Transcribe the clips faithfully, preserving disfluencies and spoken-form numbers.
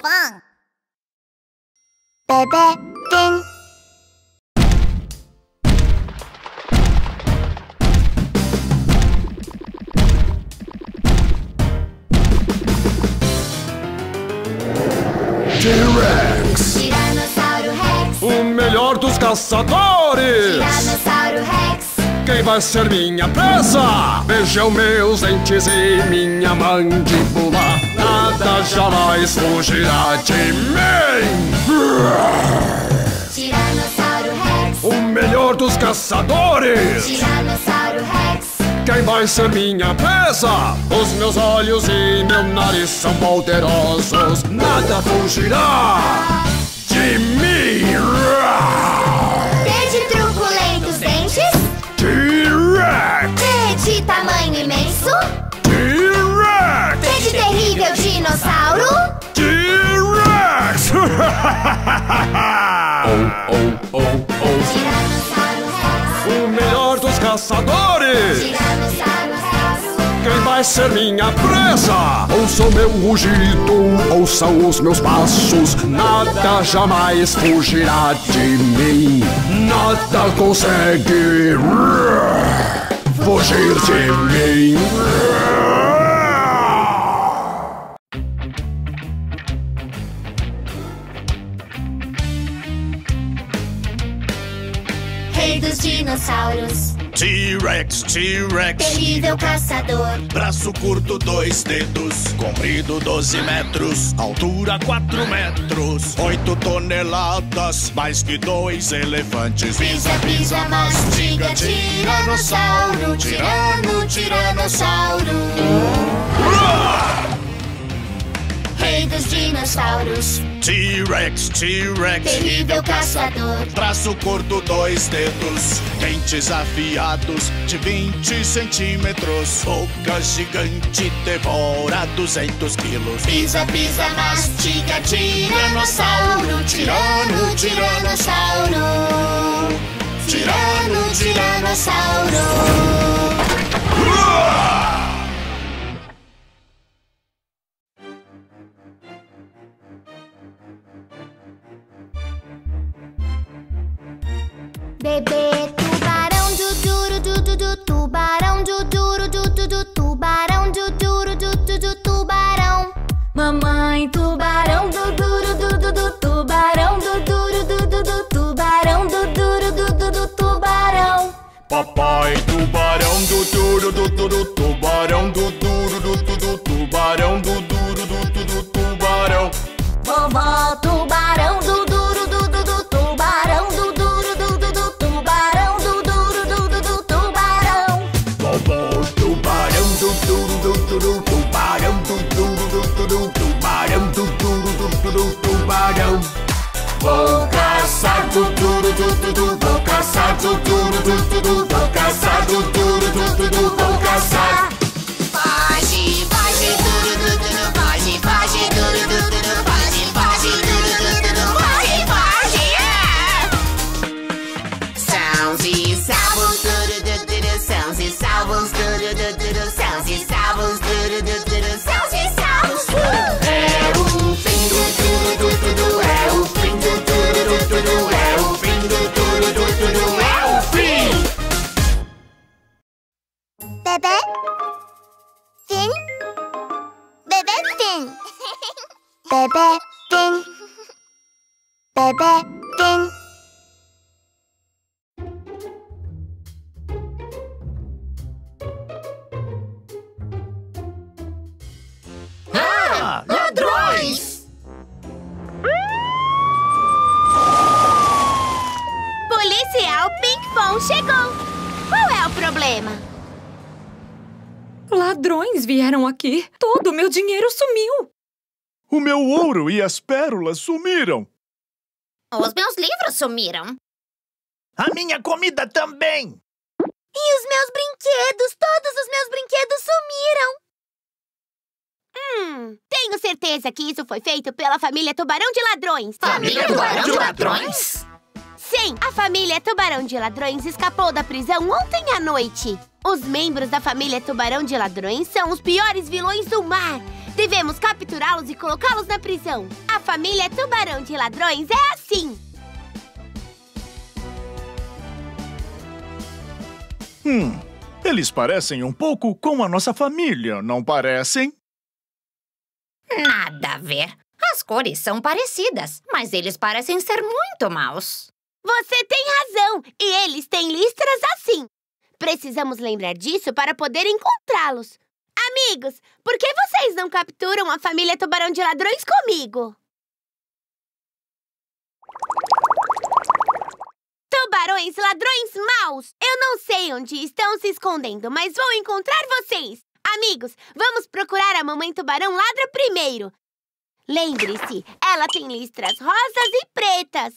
Pinkfong. Bebê Tim. T-Rex. Tiranossauro Rex. O melhor dos caçadores. Tiranossauro Rex. Quem vai ser minha presa? Vejam meus dentes e minha mandíbula. Nada jamais fugirá de mim. Tiranossauro Rex. O melhor dos caçadores. Tiranossauro Rex. Quem vai ser minha presa? Os meus olhos e meu nariz são poderosos. Nada fugirá de mim. Desde truculentos dentes. T-Rex. De tamanho imenso. T-Rex. Desde terrível dinossauro. T-Rex. Oh, oh, oh, oh. Tiranossauro Rex. O melhor dos caçadores. Tiranossauro Rex. Quem vai ser minha presa? Ouçam meu rugido, ouçam os meus passos. Nada jamais fugirá de mim. Nada consegue fugir de mim. Rei dos dinossauros. T-Rex, T-Rex. Terrível caçador. Braço curto, dois dedos. Comprido, doze metros. Altura, quatro metros. Oito toneladas. Mais que dois elefantes. Pisa, pisa, mastiga. Tiranossauro. Tirano, tiranossauro. Uau! Rei dos dinossauros. T-Rex, T-Rex. Terrível caçador. Braço curto, dois dedos. Dentes afiados de vinte centímetros. Boca gigante devora duzentos quilos. Pisa, pisa, mastiga. Tiranossauro. Tirano, tiranossauro. Tirano, tiranossauro. Uau! Bebê tubarão do duro do du, du, tubarão do duro do du, du, tubarão do duro do du, du, tubarão. Mamãe tubarão do duro do du, du, tubarão do duro do du, du, tubarão do duro do du, du, tubarão. Papai tubarão do duro do du, du, tubarão do duro do du, du, tubarão do duro do du, du, tubarão. Vovó tubarão do duro do du, du, tubarão do duro. Vou caçar do duro do du, vou caçar do duro do du, vou caçar do duro do du, vou caçar. Foge, foge duro do du, foge, foge duro do du, foge, foge duro do du, foge, foge. Sãos e salvos duro do du, sãos e salvos duro do du, sãos e salvos duro do du, sãos e salvos. É o fim do duro do du, é o fim. É o fim do duro do duro, é o fim! Bebê? Fim? Bebê fim! Bebê fim! Bebê fim! Ah! Ladrões! Policial Pinkfong chegou! Qual é o problema? Ladrões vieram aqui! Todo o meu dinheiro sumiu! O meu ouro e as pérolas sumiram! Os meus livros sumiram! A minha comida também! E os meus brinquedos! Todos os meus brinquedos sumiram! Hum, tenho certeza que isso foi feito pela família Tubarão de Ladrões! Família Tubarão de Ladrões? Sim, a família Tubarão de Ladrões escapou da prisão ontem à noite. Os membros da família Tubarão de Ladrões são os piores vilões do mar. Devemos capturá-los e colocá-los na prisão. A família Tubarão de Ladrões é assim. Hum, eles parecem um pouco com a nossa família, não parecem? Nada a ver. As cores são parecidas, mas eles parecem ser muito maus. Você tem razão! E eles têm listras assim. Precisamos lembrar disso para poder encontrá-los. Amigos, por que vocês não capturam a família Tubarão de Ladrões comigo? Tubarões ladrões maus! Eu não sei onde estão se escondendo, mas vou encontrar vocês! Amigos, vamos procurar a mamãe Tubarão Ladra primeiro. Lembre-se, ela tem listras rosas e pretas.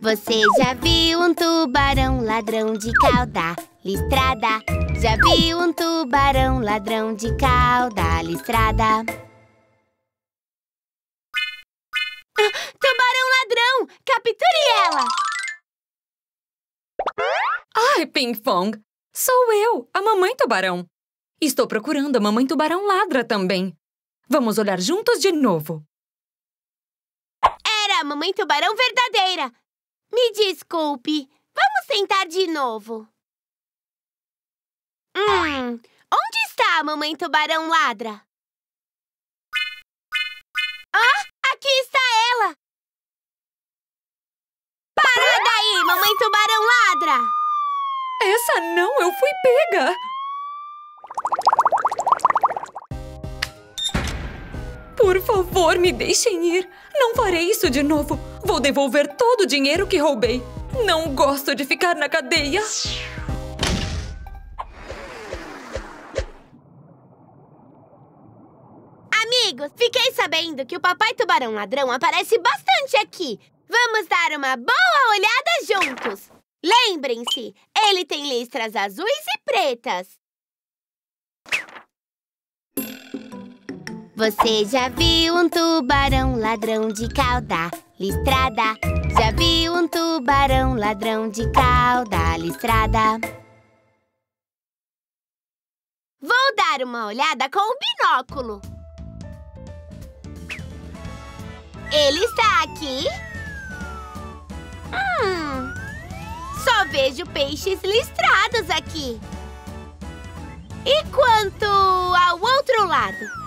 Você já viu um tubarão ladrão de cauda listrada? Já viu um tubarão ladrão de cauda listrada? Ah, tubarão ladrão! Capture ela! Ai, Pinkfong! Sou eu, a mamãe tubarão. Estou procurando a mamãe tubarão ladra também. Vamos olhar juntos de novo. Era a mamãe tubarão verdadeira. Me desculpe. Vamos tentar de novo. Hum, onde está a mamãe tubarão ladra? Ah, aqui está ela. Para daí, mamãe tubarão ladra. Essa não, eu fui pega! Por favor, me deixem ir! Não farei isso de novo! Vou devolver todo o dinheiro que roubei! Não gosto de ficar na cadeia! Amigos, fiquei sabendo que o papai tubarão ladrão aparece bastante aqui! Vamos dar uma boa olhada juntos! Lembrem-se, ele tem listras azuis e pretas. Você já viu um tubarão ladrão de cauda listrada? Já viu um tubarão ladrão de cauda listrada? Vou dar uma olhada com o binóculo. Ele está aqui. Hum... Só vejo peixes listrados aqui. E quanto ao outro lado?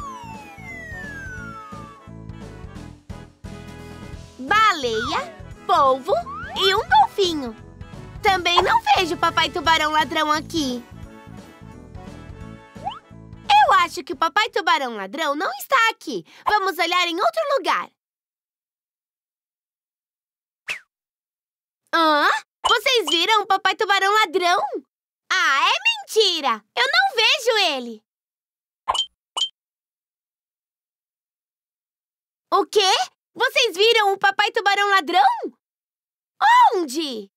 Baleia, polvo e um golfinho. Também não vejo papai tubarão ladrão aqui. Eu acho que o papai tubarão ladrão não está aqui. Vamos olhar em outro lugar. Hã? Ah? Vocês viram o papai tubarão ladrão? Ah, é mentira! Eu não vejo ele! O quê? Vocês viram o papai tubarão ladrão? Onde?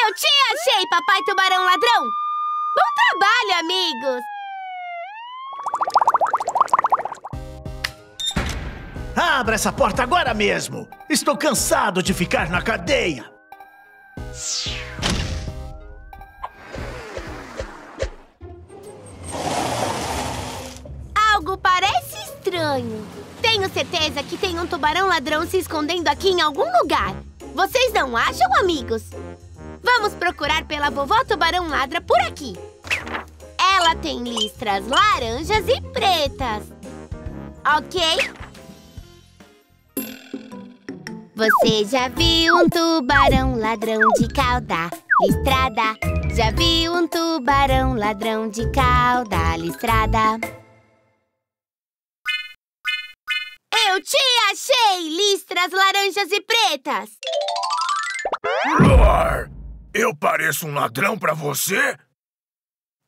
Eu te achei, papai tubarão ladrão! Bom trabalho, amigos! Abra essa porta agora mesmo! Estou cansado de ficar na cadeia! Algo parece estranho. Tenho certeza que tem um tubarão ladrão se escondendo aqui em algum lugar. Vocês não acham, amigos? Vamos procurar pela vovó tubarão ladra por aqui. Ela tem listras laranjas e pretas. Ok? Você já viu um tubarão ladrão de cauda listrada? Já viu um tubarão ladrão de cauda listrada? Eu te achei! Listras laranjas e pretas! Roar! Eu pareço um ladrão pra você?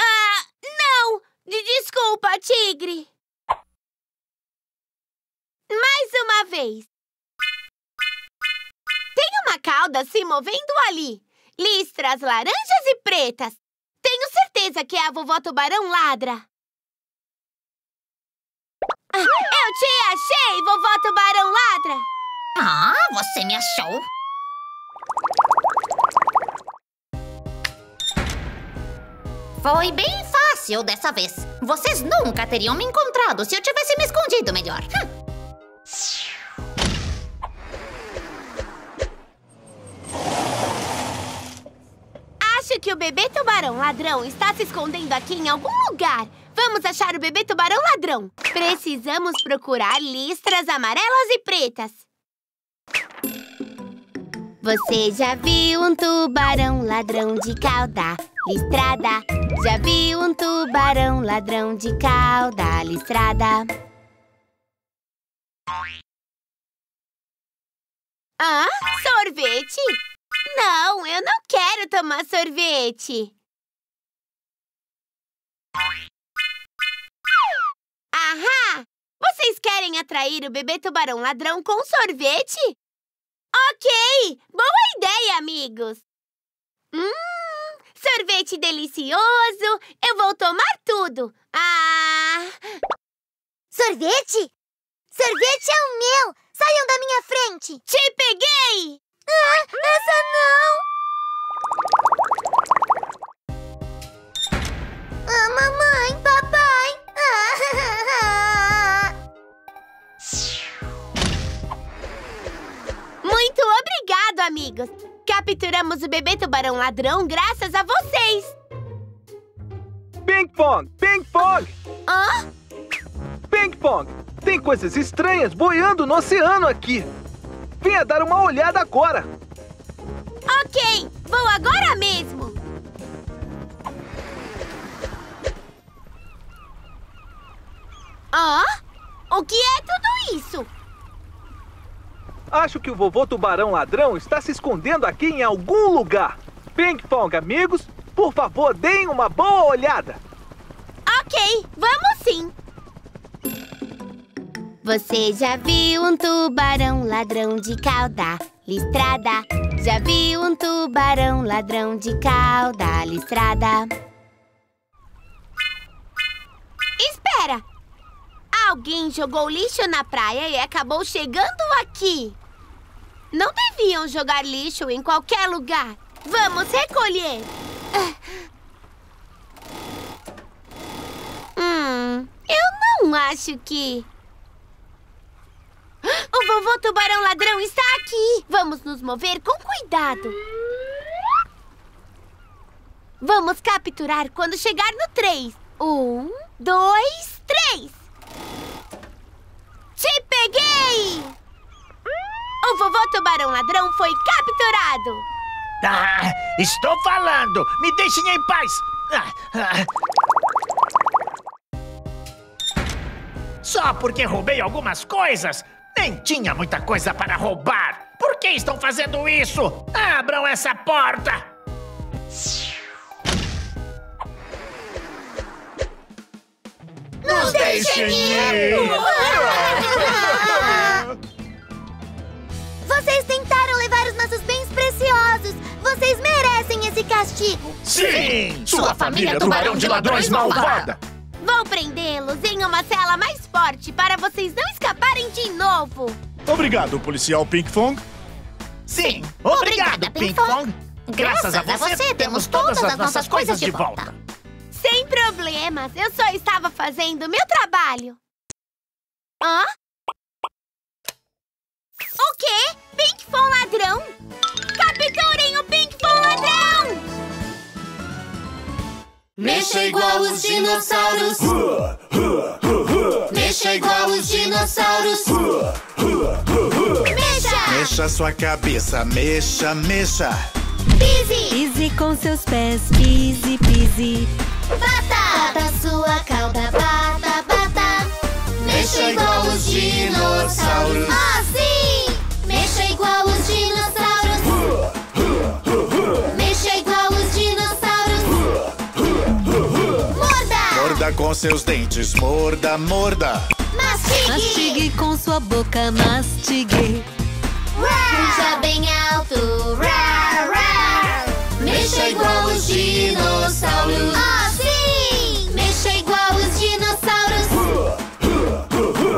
Ah, não! Desculpa, tigre! Mais uma vez! Tem uma cauda se movendo ali. Listras laranjas e pretas. Tenho certeza que é a vovó tubarão ladra. Ah, eu te achei, vovó Tubarão Ladra! Ah, você me achou? Foi bem fácil dessa vez. Vocês nunca teriam me encontrado se eu tivesse me escondido melhor. Hum. Acho que o bebê tubarão ladrão está se escondendo aqui em algum lugar. Vamos achar o bebê tubarão ladrão. Precisamos procurar listras amarelas e pretas. Você já viu um tubarão ladrão de cauda listrada? Já viu um tubarão ladrão de cauda listrada? Ah, sorvete! Não, eu não quero tomar sorvete. Ahá! Vocês querem atrair o bebê tubarão ladrão com sorvete? Ok! Boa ideia, amigos! Hum, sorvete delicioso! Eu vou tomar tudo! Ah! Sorvete? Sorvete é o meu! Saiam da minha frente! Te peguei! Ah, essa não! Ah, mamãe, papai! Ah. Muito obrigado, amigos! Capturamos o bebê tubarão ladrão graças a vocês! Pinkfong! Pinkfong! Hã? Pinkfong! Tem coisas estranhas boiando no oceano aqui! Venha dar uma olhada agora! Ok! Vou agora mesmo! Ah? O que é tudo isso? Acho que o vovô tubarão ladrão está se escondendo aqui em algum lugar! Pinkfong, amigos, por favor, deem uma boa olhada! Ok! Vamos sim! Você já viu um tubarão ladrão de cauda listrada? Já viu um tubarão ladrão de cauda listrada? Espera! Alguém jogou lixo na praia e acabou chegando aqui. Não deviam jogar lixo em qualquer lugar. Vamos recolher. Hum, eu não acho que... O vovô tubarão ladrão está aqui! Vamos nos mover com cuidado! Vamos capturar quando chegar no três. Um, dois, três! Te peguei! O vovô tubarão ladrão foi capturado! Ah, estou falando! Me deixem em paz! Ah, ah. Só porque roubei algumas coisas... Nem tinha muita coisa para roubar! Por que estão fazendo isso? Abram essa porta! Nos deixem ir! Vocês tentaram levar os nossos bens preciosos! Vocês merecem esse castigo! Sim! Sim. Sua família tubarão de ladrões malvada! Vou prendê-los em uma cela mais forte para vocês não escaparem de novo. Obrigado, policial Pinkfong. Sim, obrigada, obrigada Pinkfong. Pink Graças, Graças a, você, a você, temos todas as nossas coisas de volta. volta. Sem problemas, eu só estava fazendo meu trabalho. Hã? O quê? Pinkfong ladrão? Capturem o Pinkfong ladrão! Mexa igual os dinossauros. Uh, uh, uh, uh. Mexa igual os dinossauros. Uh, uh, uh, uh. Mexa! Mexa sua cabeça, mexa, mexa. Pise! Pise com seus pés, pise, pise. Bata! Bata sua cauda, bata, bata. Mexa igual os dinossauros. Ah, sim! Mexa igual os dinossauros. Uh, uh, uh, uh. Mexa igual os dinossauros. Morda com seus dentes, morda, morda. Mastigue! Mastigue com sua boca, mastigue. Puxa bem alto, rá, rá. Mexa igual os dinossauros. Ah, sim! Mexa igual os dinossauros. Uh, uh, uh, uh.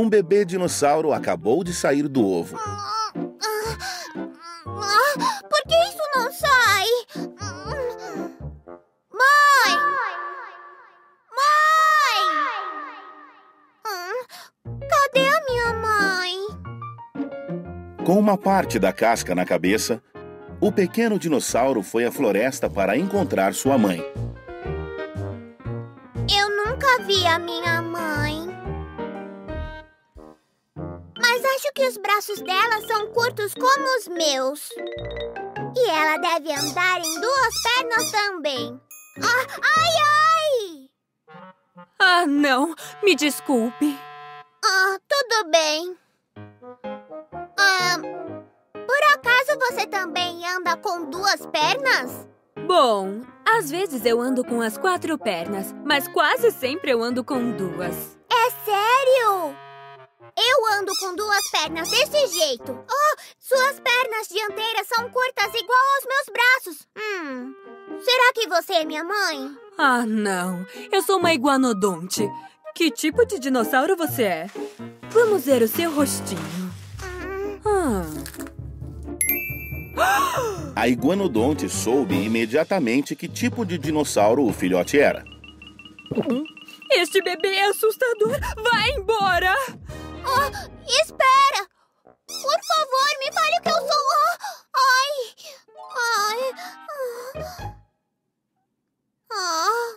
Um bebê dinossauro acabou de sair do ovo. Ah, ah, por que isso não sai? Mãe! Mãe! Cadê a minha mãe? Com uma parte da casca na cabeça, o pequeno dinossauro foi à floresta para encontrar sua mãe. Eu nunca vi a minha mãe. Mas acho que os braços dela são curtos como os meus. E ela deve andar em duas pernas também. Ah, ai, ai! Ah, não. Me desculpe. Ah, tudo bem. Ah, por acaso você também anda com duas pernas? Bom, às vezes eu ando com as quatro pernas, mas quase sempre eu ando com duas. É sério? Eu ando com duas pernas desse jeito. Oh, suas pernas dianteiras são curtas igual aos meus braços. Hum, será que você é minha mãe? Ah, não. Eu sou uma iguanodonte. Que tipo de dinossauro você é? Vamos ver o seu rostinho. Ah. A iguanodonte soube imediatamente que tipo de dinossauro o filhote era. Este bebê é assustador. Vai embora! Oh, espera! Por favor, me fale o que eu sou! Ai! Ai! Ah!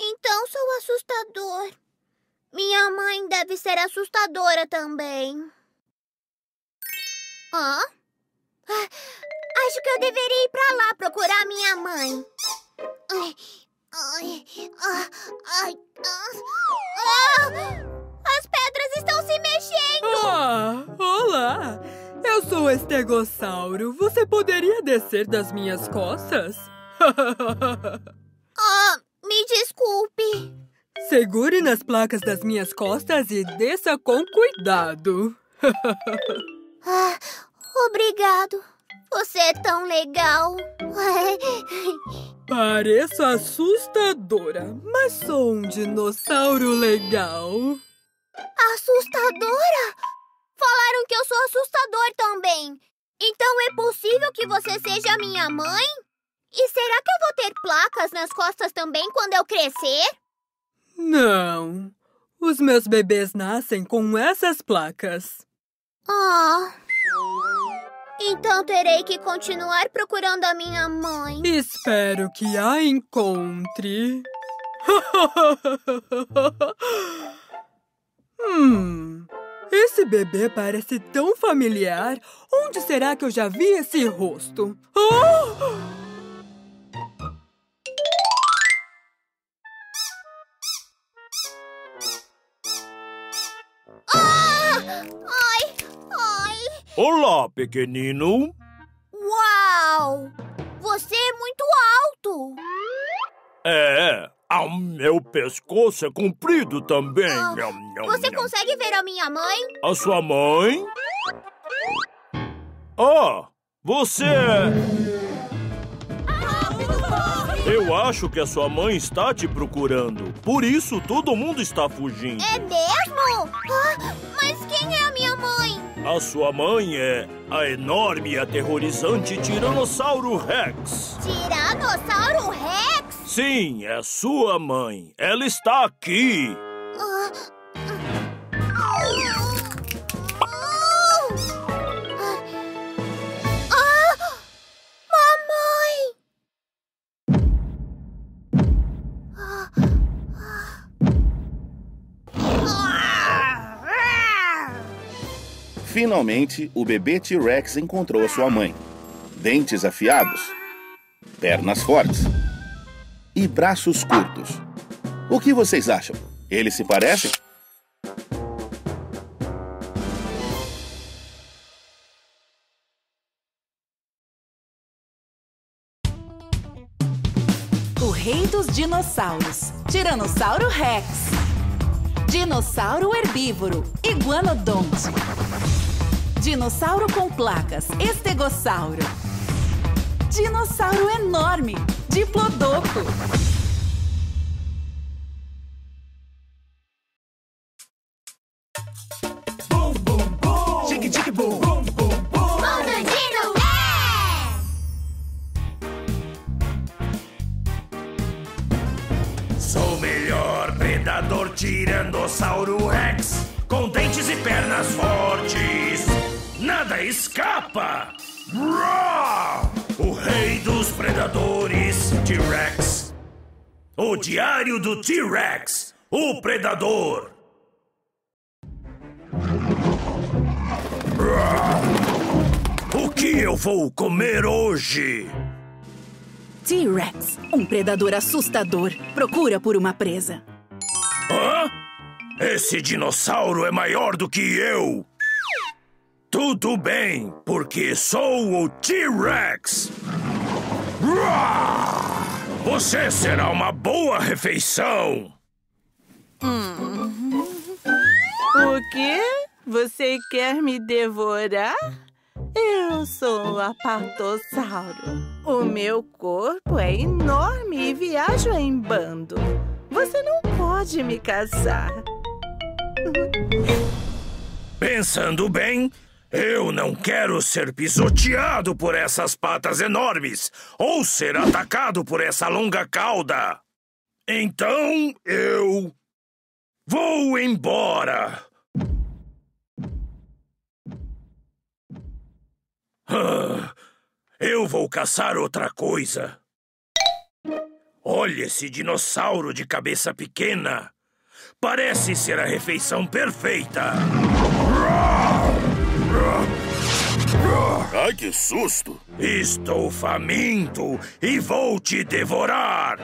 Então sou assustador. Minha mãe deve ser assustadora também. Ah? Acho que eu deveria ir pra lá procurar minha mãe. Ai! Ai! Ai! Ai! Ai. Ah. As pedras estão se mexendo! Ah, olá! Eu sou o Estegossauro. Você poderia descer das minhas costas? Ah, me desculpe. Segure nas placas das minhas costas e desça com cuidado. Ah, obrigado. Você é tão legal. Pareço assustadora, mas sou um dinossauro legal. Assustadora? Falaram que eu sou assustador também. Então é possível que você seja minha mãe? E será que eu vou ter placas nas costas também quando eu crescer? Não. Os meus bebês nascem com essas placas. Ah. Então terei que continuar procurando a minha mãe. Espero que a encontre. Hum, esse bebê parece tão familiar. Onde será que eu já vi esse rosto? Oh! Ah! Ai, ai. Olá, pequenino. Uau! Você é muito alto. É. Ah, meu pescoço é comprido também. Ah, você consegue ver a minha mãe? A sua mãe? Oh, você é... Eu acho que a sua mãe está te procurando. Por isso, todo mundo está fugindo. É mesmo? Ah, mas quem é a minha mãe? A sua mãe é a enorme e aterrorizante Tiranossauro Rex. Tiranossauro Rex? Sim, é sua mãe. Ela está aqui. Ah, ah, ah, mamãe! Ah, ah. Finalmente, o bebê T-Rex encontrou sua mãe. Dentes afiados, pernas fortes e braços curtos. O que vocês acham? Eles se parecem? O rei dos dinossauros, Tiranossauro Rex. Dinossauro herbívoro, iguanodonte. Dinossauro com placas, estegossauro. Dinossauro enorme, Diplodoco. predador Tiranossauro Rex, com dentes e pernas fortes, nada escapa! Roar! O rei dos predadores T-Rex. O diário do T-Rex, o predador. O que eu vou comer hoje? T-Rex, um predador assustador. Procura por uma presa. Hã? Esse dinossauro é maior do que eu. Tudo bem, porque sou o T-Rex. Você será uma boa refeição. Hum. O quê? Você quer me devorar? Eu sou o Apatossauro. O meu corpo é enorme e viajo em bando. Você não pode me caçar. Pensando bem, eu não quero ser pisoteado por essas patas enormes ou ser atacado por essa longa cauda. Então eu vou embora. Ah, eu vou caçar outra coisa. Olha esse dinossauro de cabeça pequena. Parece ser a refeição perfeita. Ai, que susto! Estou faminto e vou te devorar!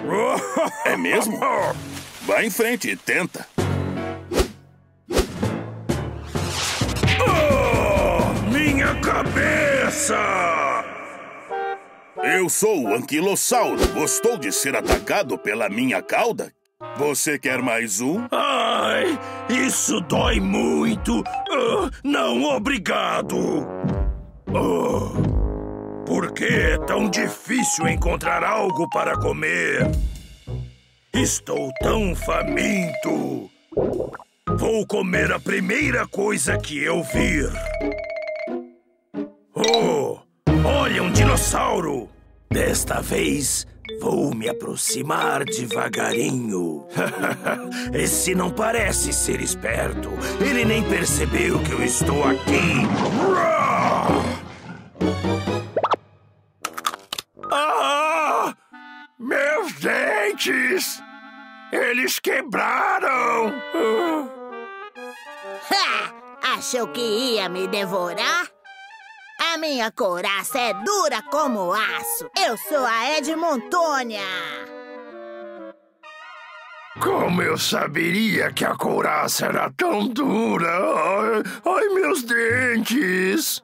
É mesmo? Vai em frente e tenta! Oh, minha cabeça! Eu sou o Anquilossauro. Gostou de ser atacado pela minha cauda? Você quer mais um? Ai, isso dói muito! Uh, não, obrigado! Uh, por que é tão difícil encontrar algo para comer? Estou tão faminto! Vou comer a primeira coisa que eu vir! Oh, olha um dinossauro! Desta vez... vou me aproximar devagarinho. Esse não parece ser esperto. Ele nem percebeu que eu estou aqui. Ah! Meus dentes! Eles quebraram! Ha! Achou que ia me devorar? A minha couraça é dura como aço. Eu sou a Edmontônia. Como eu saberia que a couraça era tão dura? Ai, ai, meus dentes!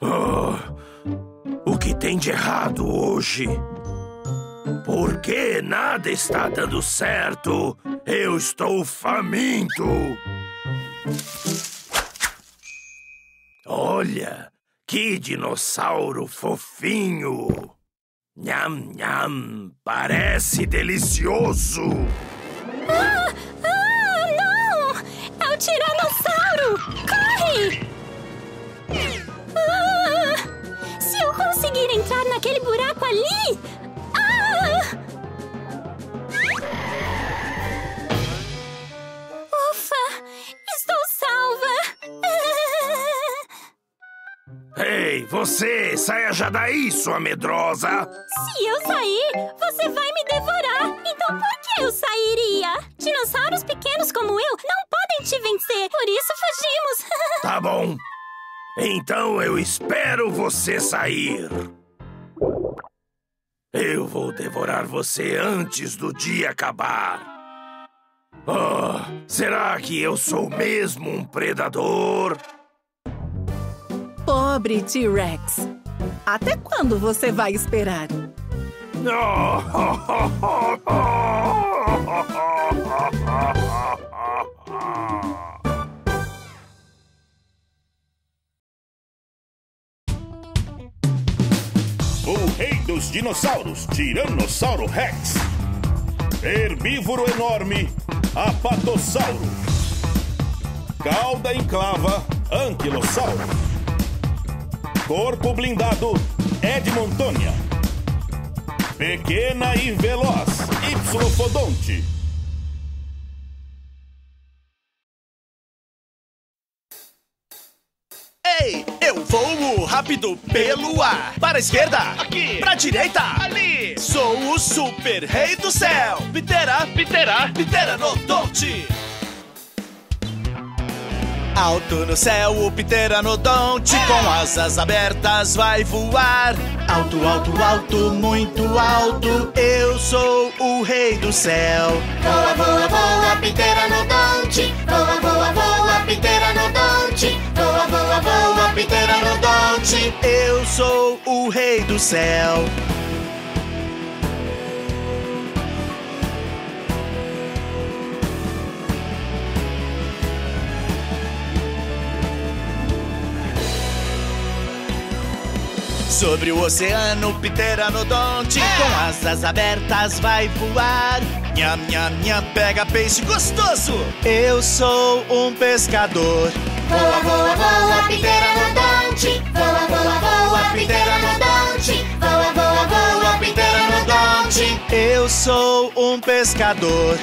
Oh, o que tem de errado hoje? Por que nada está dando certo? Eu estou faminto! Olha, que dinossauro fofinho! Nham, nham, parece delicioso! Ah, ah, não! É o Tiranossauro! Corre! Ah, se eu conseguir entrar naquele buraco ali... Ah! Ei, você! Saia já daí, sua medrosa! Se eu sair, você vai me devorar! Então por que eu sairia? Dinossauros pequenos como eu não podem te vencer, por isso fugimos! Tá bom! Então eu espero você sair! Eu vou devorar você antes do dia acabar! Oh, será que eu sou mesmo um predador? Pobre T-Rex! Até quando você vai esperar? O rei dos dinossauros, Tiranossauro Rex. Herbívoro enorme, Apatossauro. Cauda em clava, Anquilossauro. Corpo blindado, Edmontônia. pequena e veloz, Ipsilopodonte. Ei, eu vou rápido pelo ar. Para a esquerda, aqui. Para a direita, ali. Sou o super rei do céu. Ptera, Ptera, Pteranodonte. Alto no céu, o Pteranodonte é. Com asas abertas vai voar. Alto, alto, alto, muito alto. Eu sou o rei do céu. Voa, voa, voa, Pteranodonte. Voa, voa, voa, Pteranodonte. Voa, voa, voa, Pteranodonte. Eu sou o rei do céu. Sobre o oceano, Pteranodonte é. Com asas abertas vai voar. Nham, nham, nham, pega peixe gostoso. Eu sou um pescador. Voa, voa, voa, Pteranodonte. Voa, voa, voa, Pteranodonte. Voa, voa, voa, Pteranodonte. Eu sou um pescador.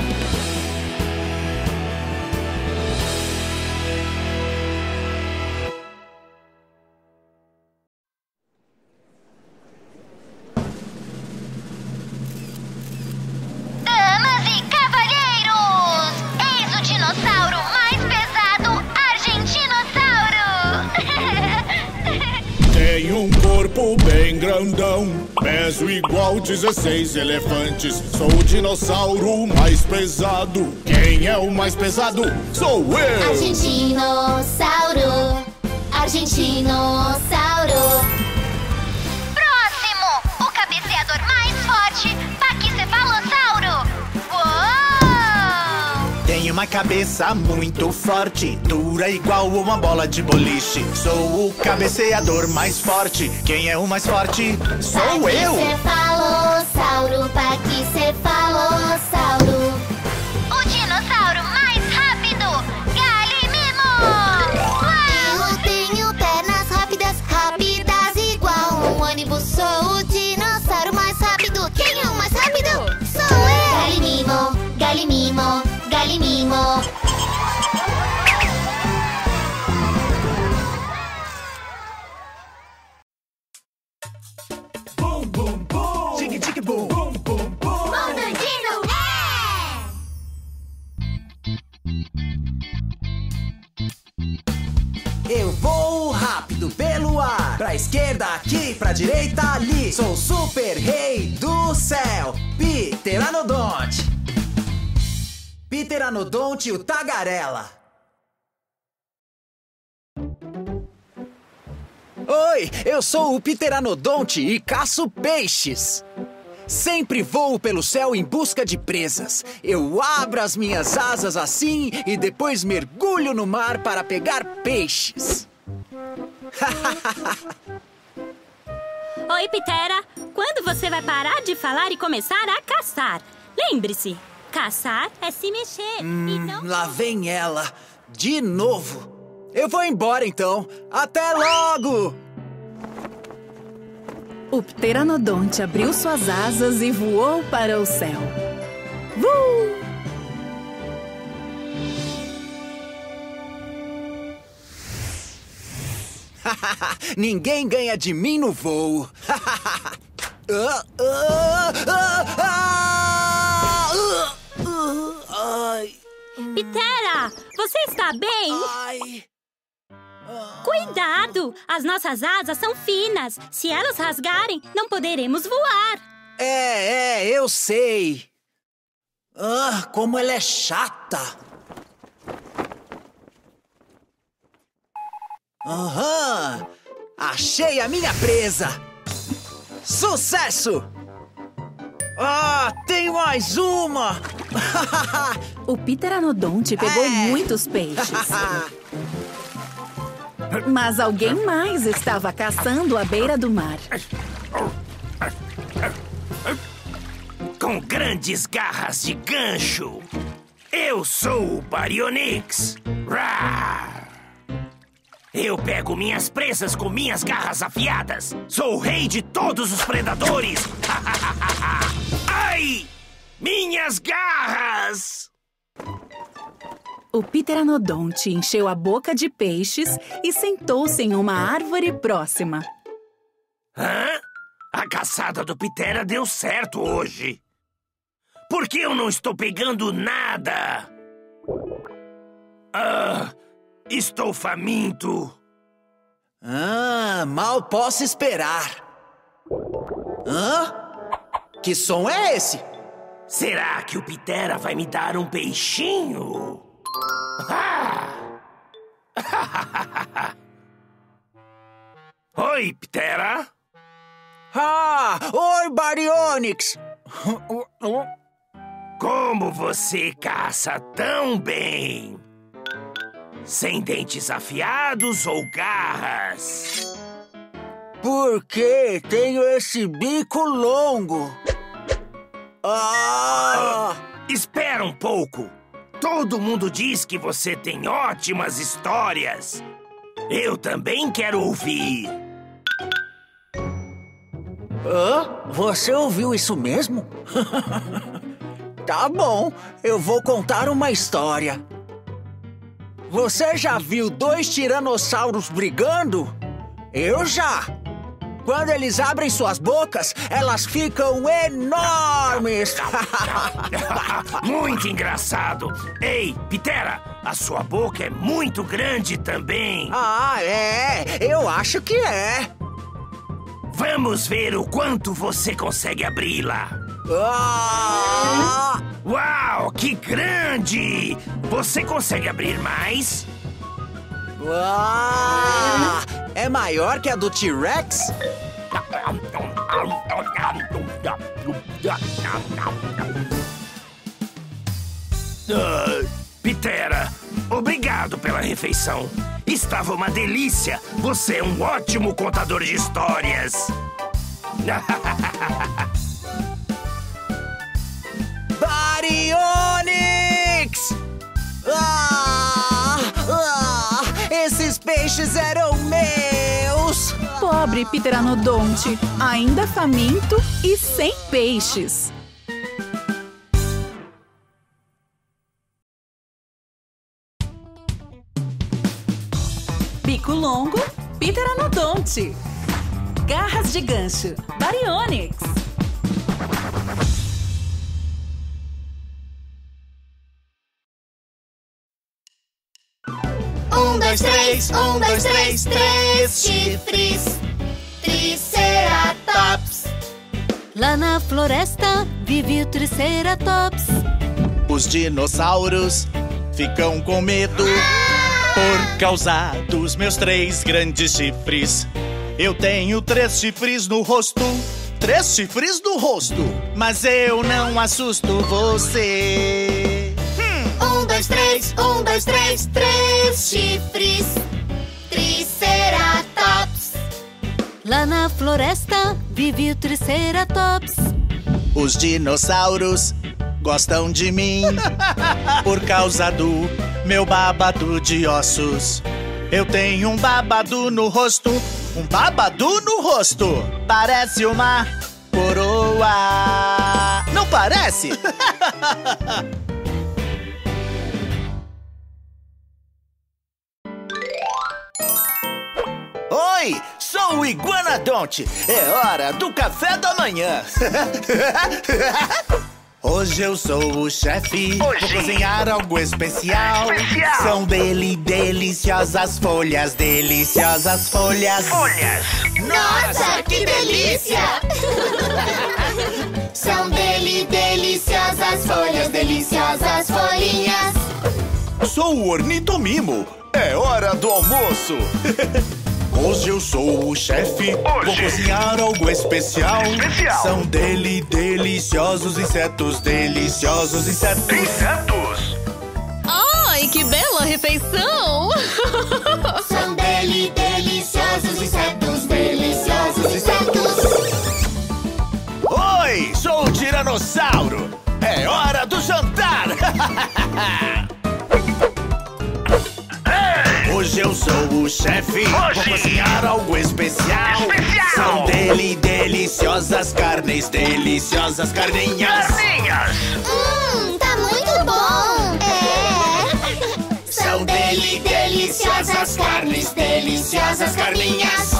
Grandão, peso igual dezesseis elefantes. Sou o dinossauro mais pesado. Quem é o mais pesado? Sou eu! Argentinossauro, Argentinossauro. Próximo, o cabeceador mais forte, Paquicefalossauro. Uou! Tem uma cabeça muito forte, dura igual uma bola de boliche. Sou o cabeceador mais forte. Quem é o mais forte? Sou eu! Paquicefalossauro, Paquicefalossauro. O dinossauro mais rápido, Galimimo! Uau! Eu tenho pernas rápidas, rápidas igual um ônibus. Sou o dinossauro mais rápido. Quem é o mais rápido? Sou eu! Galimimo, Galimimo, Galimimo. Pra esquerda, aqui, pra direita, ali. Sou super rei do céu, Pteranodonte. Pteranodonte, o tagarela. Oi, eu sou o Pteranodonte e caço peixes. Sempre voo pelo céu em busca de presas. Eu abro as minhas asas assim e depois mergulho no mar para pegar peixes. Oi, Ptera. Quando você vai parar de falar e começar a caçar? Lembre-se, caçar é se mexer hum, e não... Lá vem ela, de novo. Eu vou embora, então. Até logo! O Pteranodonte abriu suas asas e voou para o céu. Voo! Ninguém ganha de mim no voo. Ptera, você está bem? Ai. Cuidado! As nossas asas são finas. Se elas rasgarem, não poderemos voar. É, é, eu sei. Ah, como ela é chata. Aham! Uhum. Achei a minha presa! Sucesso! Ah, tem mais uma! O Pteranodonte pegou é. muitos peixes. Mas alguém mais estava caçando à beira do mar. Com grandes garras de gancho, eu sou o Baryonyx! Rar! Eu pego minhas presas com minhas garras afiadas. Sou o rei de todos os predadores. Ai! Minhas garras! O pteranodonte encheu a boca de peixes e sentou-se em uma árvore próxima. Hã? A caçada do ptera deu certo hoje. Por que eu não estou pegando nada? Ah, estou faminto. Ah, mal posso esperar. Hã? Que som é esse? Será que o ptera vai me dar um peixinho? Ah! Oi, ptera. Ah! Oi, Baryonyx. Como você caça tão bem? Sem dentes afiados ou garras? Por que tenho esse bico longo? Ah! Oh, espera um pouco. Todo mundo diz que você tem ótimas histórias. Eu também quero ouvir. Hã? Você ouviu isso mesmo? Tá bom, eu vou contar uma história. Você já viu dois tiranossauros brigando? Eu já! Quando eles abrem suas bocas, elas ficam enormes! Muito engraçado! Ei, ptera, a sua boca é muito grande também! Ah, é! Eu acho que é! Vamos ver o quanto você consegue abri-la! Ah! Uau, que grande! Você consegue abrir mais? Ah! É maior que a do T-Rex? Uh, ptera, obrigado pela refeição. Estava uma delícia. Você é um ótimo contador de histórias. Baryonyx! Ah, ah, esses peixes eram meus! Pobre pteranodonte, ainda faminto e sem peixes. Bico longo, pteranodonte. Garras de gancho, Baryonyx. Três, um, dois, três, três chifres, Triceratops. Lá na floresta vive o Triceratops. Os dinossauros ficam com medo, ah! Por causa dos meus três grandes chifres. Eu tenho três chifres no rosto, três chifres no rosto, mas eu não assusto você. Um, dois, três, um, dois, três, três chifres, Triceratops. Lá na floresta vive o Triceratops. Os dinossauros gostam de mim por causa do meu babado de ossos. Eu tenho um babado no rosto, um babado no rosto. Parece uma coroa. Não parece? Oi, sou o Iguanodonte. É hora do café da manhã. Hoje eu sou o chefe. Vou cozinhar algo especial. especial. São dele deliciosas folhas, deliciosas folhas. Folhas. Nossa, que delícia! São dele deliciosas folhas, deliciosas folhinhas. Sou o Ornitomimo. É hora do almoço. Hoje eu sou o chefe, vou cozinhar algo especial. especial. São dele deliciosos insetos, deliciosos insetos. Insetos! Ai, que bela refeição! São dele deliciosos insetos, deliciosos insetos. Oi, sou o Tiranossauro. É hora do jantar! Hoje eu sou o chefe, vou cozinhar algo especial. especial. São dele deliciosas deliciosas, carnes deliciosas, carninhas. Carninhas! Hum, tá muito bom! É! São deli deliciosas, carnes deliciosas, carninhas.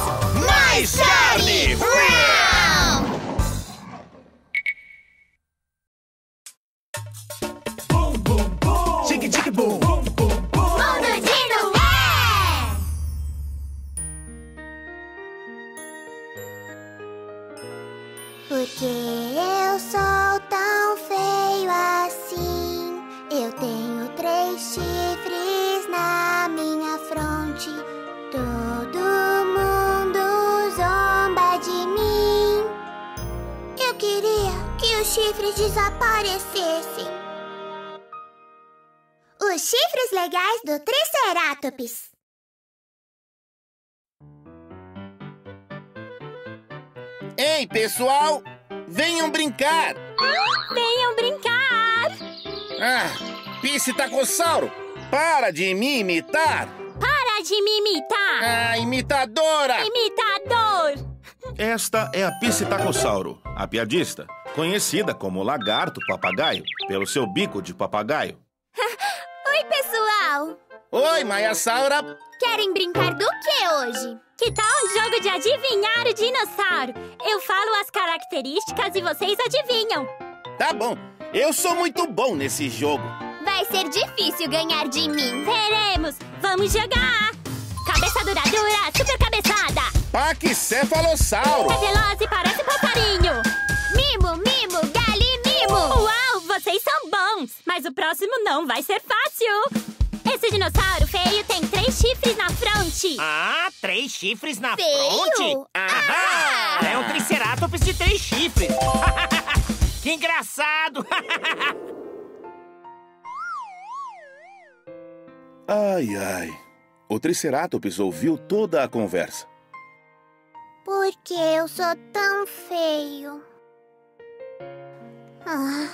Mais carne! Uau! Porque eu sou tão feio assim? Eu tenho três chifres na minha fronte. Todo mundo zomba de mim. Eu queria que os chifres desaparecessem. Os chifres legais do Triceratops. Ei, pessoal! Venham brincar! Venham brincar! Ah, Piscitacossauro, para de me imitar! Para de me imitar! Ah, imitadora! Imitador! Esta é a Piscitacossauro, a piadista, conhecida como lagarto papagaio, pelo seu bico de papagaio. Oi, pessoal! Oi, Maiasaura! Querem brincar do que hoje? Que tal um jogo de adivinhar o dinossauro? Eu falo as características e vocês adivinham. Tá bom. Eu sou muito bom nesse jogo. Vai ser difícil ganhar de mim. Veremos. Vamos jogar. Cabeça dura, dura, super cabeçada. Paquicefalossauro. É veloz e parece passarinho. Mimo, mimo, galimimo. Uau, vocês são bons. Mas o próximo não vai ser fácil. Esse dinossauro feio tem três chifres na fronte. Ah, três chifres na fronte? Ah, é um triceratops de três chifres. Que engraçado. Ai, ai. O triceratops ouviu toda a conversa. Por que eu sou tão feio? Ah...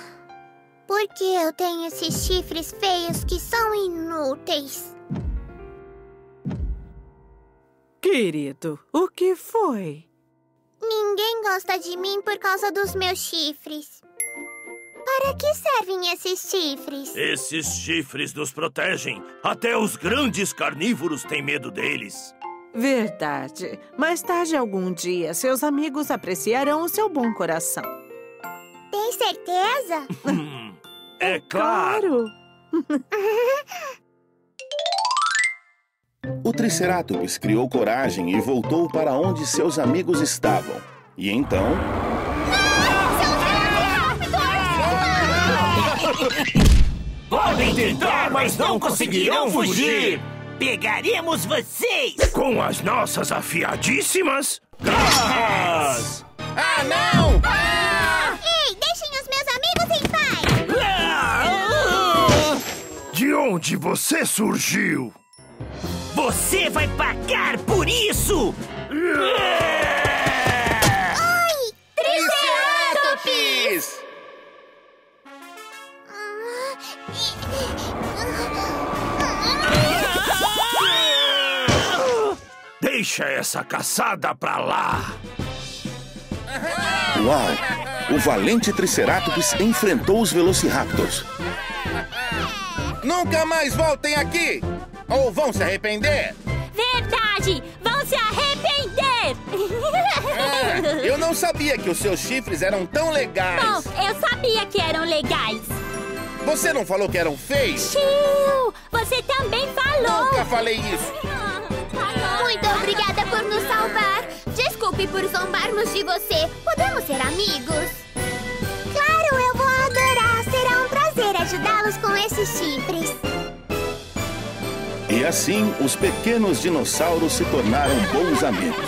Por que eu tenho esses chifres feios que são inúteis? Querido, o que foi? Ninguém gosta de mim por causa dos meus chifres. Para que servem esses chifres? Esses chifres nos protegem. Até os grandes carnívoros têm medo deles. Verdade. Mais tarde algum dia, seus amigos apreciarão o seu bom coração. Tem certeza? É claro! O Triceratops criou coragem e voltou para onde seus amigos estavam. E então... Podem tentar, mas não conseguirão fugir! Pegaremos vocês! Com as nossas afiadíssimas garras! Ah, não! Ah! Ei, deixem os meus amigos em paz! De onde você surgiu? Você vai pagar por isso! Ai! Triceratops! Deixa essa caçada pra lá! Uau! O valente Triceratops enfrentou os Velociraptors. Nunca mais voltem aqui! Ou vão se arrepender! Verdade! Vão se arrepender! Ah, eu não sabia que os seus chifres eram tão legais! Bom, eu sabia que eram legais! Você não falou que eram feios? Tio! Você também falou! Nunca falei isso! Muito obrigada por nos salvar! Desculpe por zombarmos de você! Podemos ser amigos? Ajudá-los com esses chifres. E assim, os pequenos dinossauros se tornaram bons amigos.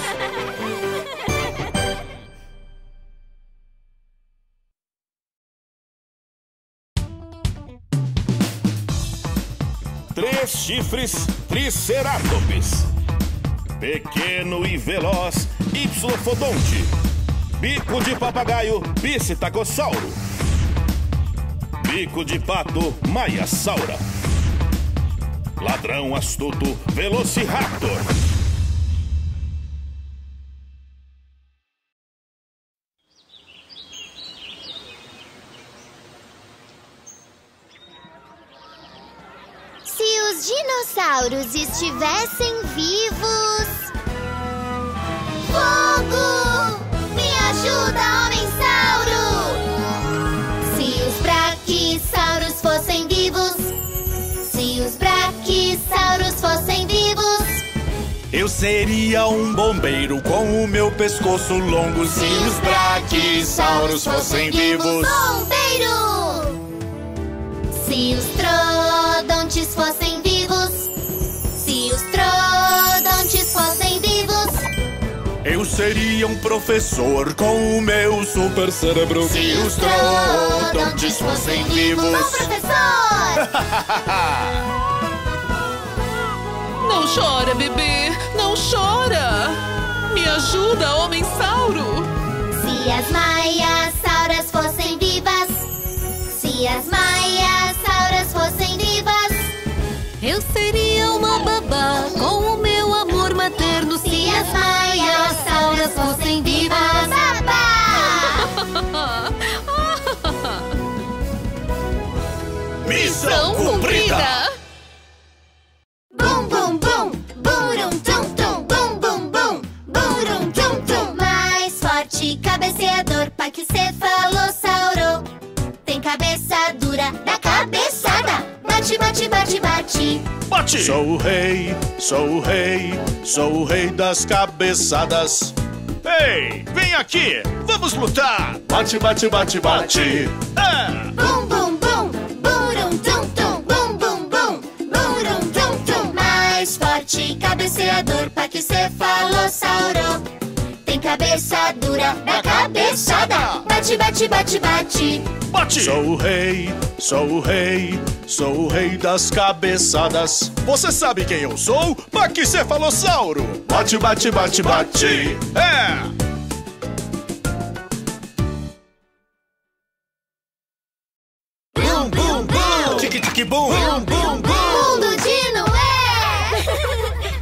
Três chifres Triceratops. Pequeno e veloz Ipsilofodonte. Bico de papagaio Piscitacossauro. Bico de pato, Maiasaura. Ladrão astuto, Velociraptor. dinossauros estivessem vivos... Fogo! Me ajuda, Homem-sauro! Se os braquisauros fossem vivos... Se os braquisauros fossem vivos... Eu seria um bombeiro com o meu pescoço longo. Se, se os braquisauros fossem vivos... Bombeiro! Se os troodontes fossem vivos, se os troodontes fossem vivos, eu seria um professor com o meu super cérebro. Se os troodontes fossem vivos, bom professor! Não chora, bebê, não chora! Me ajuda, Homem-sauro! Se as Maiasauras fossem vivas, se as Maiasauras fossem vivas, eu seria uma babá com o meu amor materno. Se, se as Maiasauras fossem vivas, babá! Missão cumprida! Bum, bum, bum, burum, tum, tum, bum, bum, bum, burum, tum, tum. Mais forte, cabeceador, paquicefalossauro. Cabeça dura, da cabeçada. Bate, bate, bate, bate. Bate! Sou o rei, sou o rei, sou o rei das cabeçadas. Ei, vem aqui, vamos lutar. Bate, bate, bate, bate. É. Bum, bum, bum, burum, tum, tum. Bum, bum, bum, burum, tum, tum. Mais forte, cabeceador, paquicefalossauro. Tem cabeça dura, da cabeçada. Bate, bate, bate, bate. Bate. Sou o rei, sou o rei, sou o rei das cabeçadas. Você sabe quem eu sou? Paquicefalossauro. Bate, bate, bate, bate. É! Bum, bum, bum. Tique, tique, bum. Bum, bum, bum. Mundo Dino é!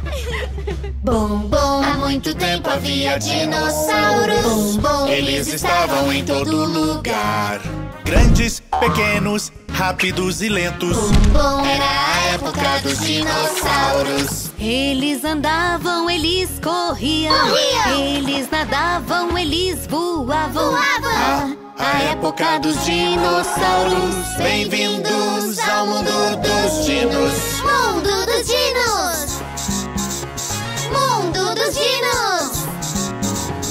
Bum, bum. Há muito tempo havia dinossauros. Bum, bum. Eles estavam em todo lugar. Grandes, pequenos, rápidos e lentos. Bum, bum, era a época dos dinossauros. Eles andavam, eles corriam. Corriam! Eles nadavam, eles voavam. Voavam! A, a época dos dinossauros. Bem-vindos ao mundo dos dinos. Mundo dos dinos! Mundo dos dinos!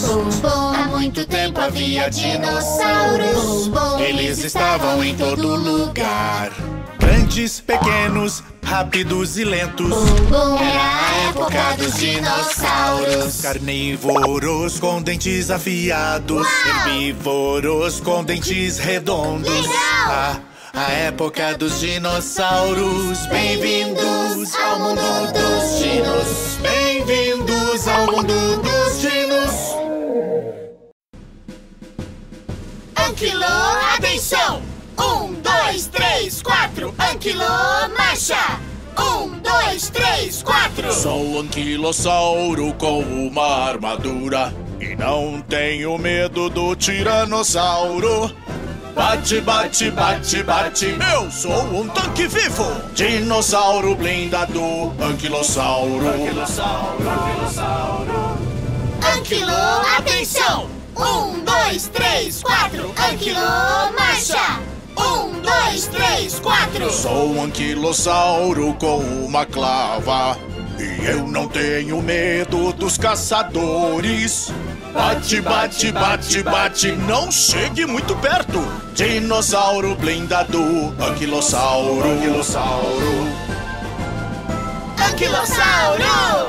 Bum, bum. Há muito tempo havia dinossauros. Bum, bum. Eles estavam em todo lugar. Grandes, pequenos, rápidos e lentos. Bum, bum. Era a época dos dinossauros. Carnívoros com dentes afiados. Uau! Herbívoros com dentes redondos. Legal! A, a época dos dinossauros. Bem-vindos ao mundo dos dinos. Bem-vindos ao mundo dos dinos. Anquilô, atenção! Um, dois, três, quatro! Anquilô, marcha! Um, dois, três, quatro! Sou um anquilossauro com uma armadura e não tenho medo do tiranossauro. Bate, bate, bate, bate! Eu sou um tanque vivo! Dinossauro blindado, anquilossauro! Anquilossauro, anquilossauro! Anquilô, atenção! Um, dois, três, quatro, anquilô, marcha! Um, dois, três, quatro! Sou um anquilossauro com uma clava e eu não tenho medo dos caçadores. Bate, bate, bate, bate, não chegue muito perto! Dinossauro blindado, anquilossauro, anquilossauro, anquilossauro!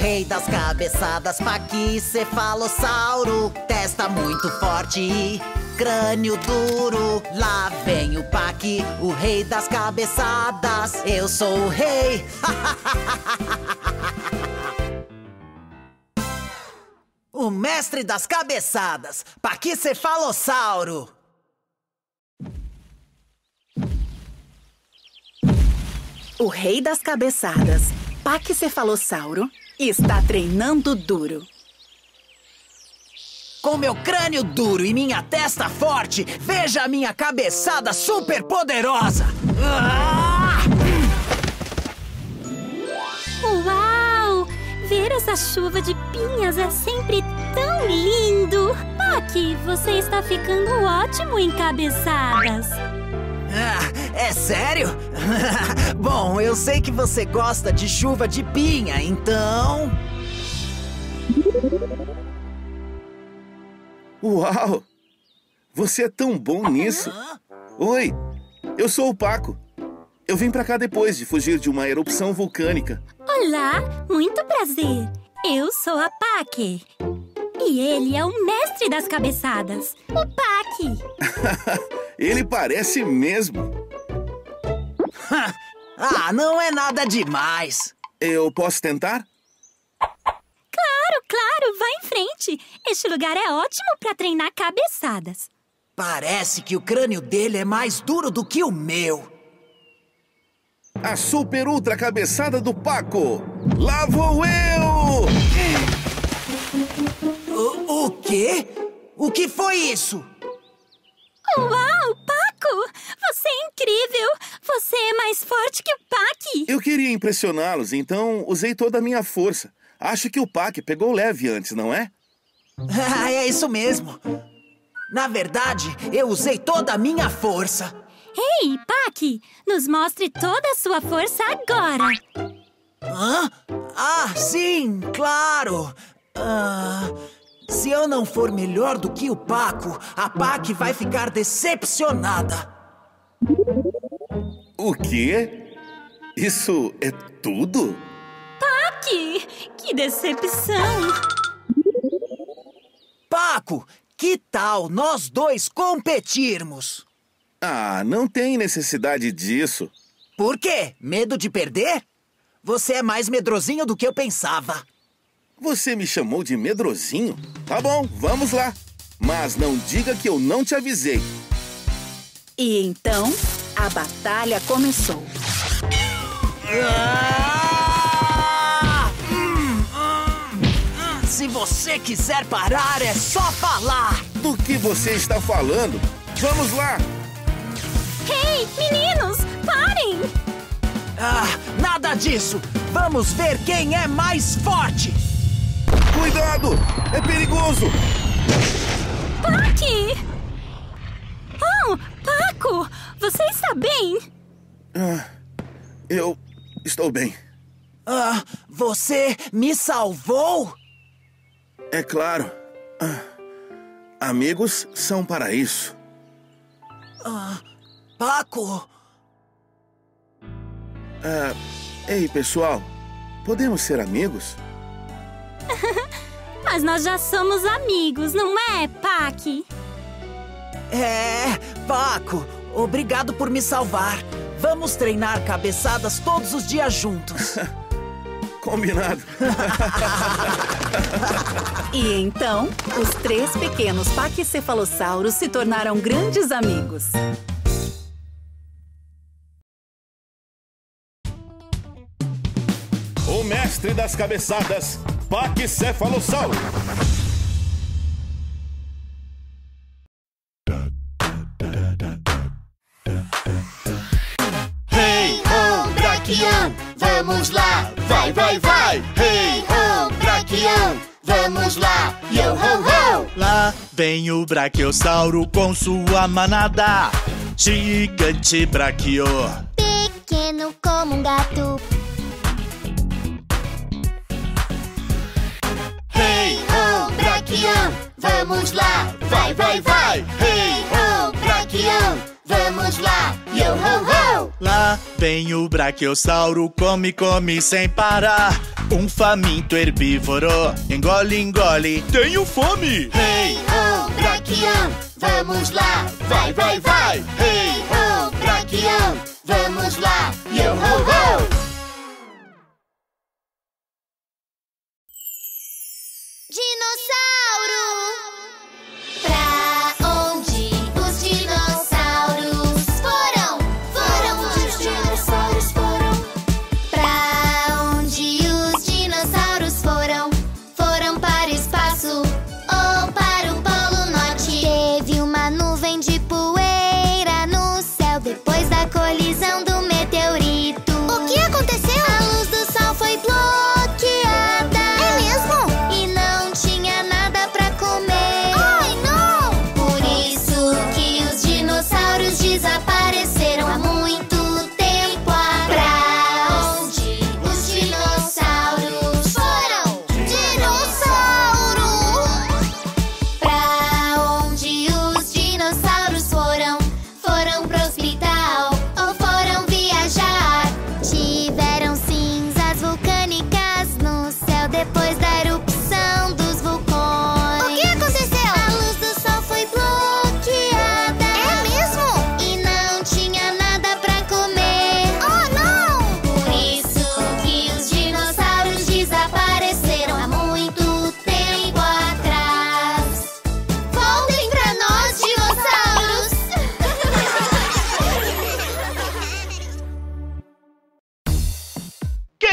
Rei das cabeçadas, paquicefalossauro. Testa muito forte e crânio duro. Lá vem o paqui, o rei das cabeçadas. Eu sou o rei. O mestre das cabeçadas, Paquicefalossauro! O rei das cabeçadas, Paquicefalossauro, está treinando duro. Com meu crânio duro e minha testa forte, veja a minha cabeçada super poderosa! Ah! Uau! Ver essa chuva de pinhas é sempre tão lindo! Paqui, você está ficando ótimo em cabeçadas! Ah, é sério? Bom, eu sei que você gosta de chuva de pinha, então... Uau! Você é tão bom nisso! Oi, eu sou o Paco. Eu vim pra cá depois de fugir de uma erupção vulcânica. Olá, muito prazer. Eu sou a Paque. E ele é o mestre das cabeçadas, o Paque. Ele parece mesmo. Ah, não é nada demais. Eu posso tentar? Claro, claro, vá em frente. Este lugar é ótimo para treinar cabeçadas. Parece que o crânio dele é mais duro do que o meu. A super ultra cabeçada do Paco. Lá vou eu! O, o quê? O que foi isso? Uau, Paco! Você é incrível! Você é mais forte que o Pac! Eu queria impressioná-los, então usei toda a minha força. Acho que o Pac pegou leve antes, não é? Ah, é isso mesmo. Na verdade, eu usei toda a minha força. Ei, Pac, nos mostre toda a sua força agora. Hã? Ah, sim, claro. Ah, se eu não for melhor do que o Paco, a Pac vai ficar decepcionada. O quê? Isso é tudo? Que, que decepção! Paco, que tal nós dois competirmos? Ah, não tem necessidade disso. Por quê? Medo de perder? Você é mais medrosinho do que eu pensava. Você me chamou de medrosinho? Tá bom, vamos lá. Mas não diga que eu não te avisei. E então, a batalha começou. Ah! Se você quiser parar, é só falar! Do que você está falando? Vamos lá! Ei, meninos, parem! Ah, nada disso! Vamos ver quem é mais forte! Cuidado! É perigoso! Pac! Oh, Paco! Você está bem? Ah, eu estou bem. Ah, você me salvou? É claro. Ah, amigos são para isso. Ah, Paco! Ah, ei, pessoal. Podemos ser amigos? Mas nós já somos amigos, não é, Pac? É, Paco. Obrigado por me salvar. Vamos treinar cabeçadas todos os dias juntos. Combinado. E então, os três pequenos paquicefalossauros se tornaram grandes amigos. O mestre das cabeçadas, Paquicefalossauro. Hey, oh, Brachian, vamos lá! Vai, vai, vai! Hey, ho, Brachian! Vamos lá! Yo, ho, ho! Lá vem o Brachiosauro com sua manada. Gigante Brachio, pequeno como um gato. Hey, ho, Brachian! Vamos lá! Vai, vai, vai! Hey, ho, Brachian! Vamos lá, yo, ho, ho! Lá vem o Brachiosauro, come, come sem parar. Um faminto herbívoro, engole, engole, tenho fome! Hey, ho, Brachian! Vamos lá, vai, vai, vai! Hey, ho, Brachian! Vamos lá, yo, ho, ho! Dinossauro!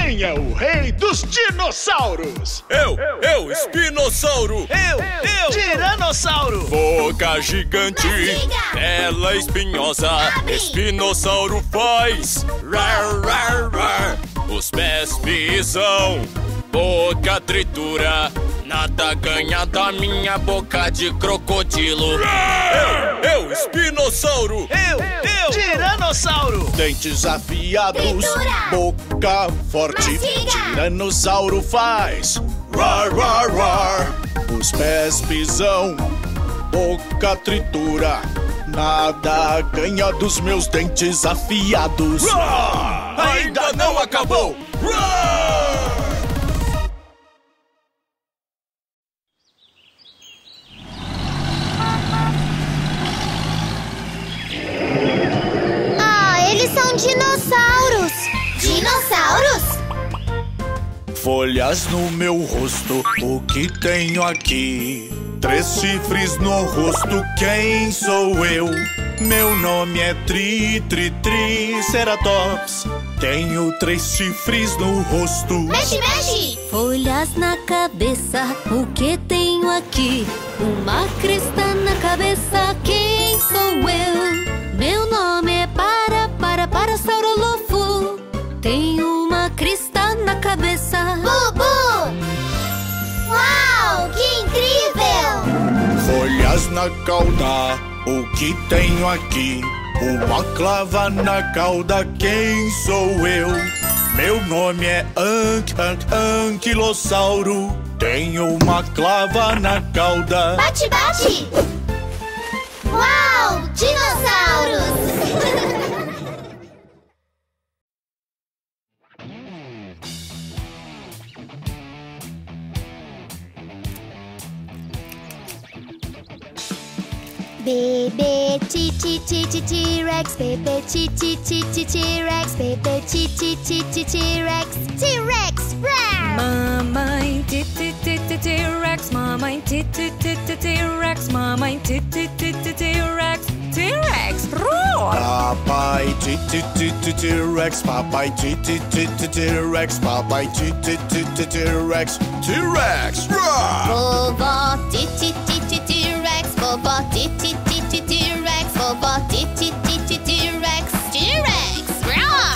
Quem é o rei dos dinossauros? Eu, eu, eu espinossauro. Eu, eu, eu tiranossauro. Boca gigante, ela espinhosa. Abre. Espinossauro faz rar, rar, rar. Os pés pisam, boca tritura. Nada ganha da minha boca de crocodilo. Eu, eu, espinossauro. Eu, eu, tiranossauro. Dentes afiados, tritura. Boca forte. Mastiga. Tiranossauro faz rar, rar, rar. Os pés pisam, boca tritura. Nada ganha dos meus dentes afiados. Rar. Ainda, Ainda não acabou. Rar. Dinossauros! Dinossauros? Folhas no meu rosto, o que tenho aqui? Três chifres no rosto, quem sou eu? Meu nome é Tri, Tri, Triceratops. Tenho três chifres no rosto. Mexe, mexe! Folhas na cabeça, o que tenho aqui? Uma crista na cabeça, quem sou eu? Meu nome é Parasaurolofo. Tem uma crista na cabeça. Bubu! Uau, que incrível! Folhas na cauda, o que tenho aqui? Uma clava na cauda, quem sou eu? Meu nome é Anq, Anq, Anquilossauro. Tenho uma clava na cauda. Bate, bate! Uau, dinossauros! Bebê ti ti ti ti T-Rex, bebê ti ti ti ti T-Rex, bebê ti ti ti ti T-Rex, T-Rex, rau! Mamãe ti ti ti ti T-Rex, mamãe ti ti ti ti T-Rex, mamãe ti ti ti ti T-Rex, T-Rex, roar! Papai ti ti ti ti T-Rex, papai ti ti ti ti T-Rex, papai ti ti ti ti T-Rex, T-Rex, roar! Vovó ti ti ti ti T-Rex, vovó ti ti T-Rex, vovó T-T-T-T-T-Rex, T-Rex, roar!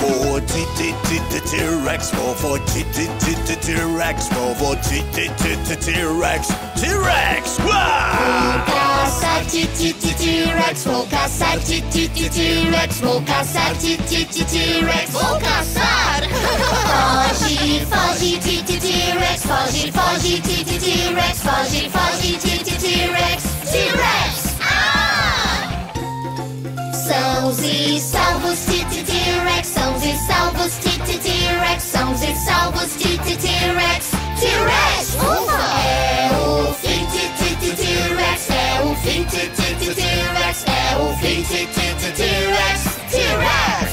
Vovó T-T-T-T-T-Rex, vovó T-T-T-T-T-Rex, vovó T-T-T-T-T-Rex, T-Rex, roar! Vou caçar T-T-T-T-Rex, vou caçar T-T-T-T-Rex, vou caçar T-T-T-T-Rex, vou caçar! Foge, foge T-T-T-Rex, foge, foge T-T-T-Rex, foge, foge T-T-T-Rex, T-Rex! Sãos e salvos, T-T-T-Rex, sãos e salvos, T-T-T-Rex, sãos e salvos, T-T-T-Rex, T-Rex, ufa! É o fim, T-T-T-T-Rex, é o fim, T-T-T-T-Rex, é o fim, T-T-T-T-Rex, T-Rex!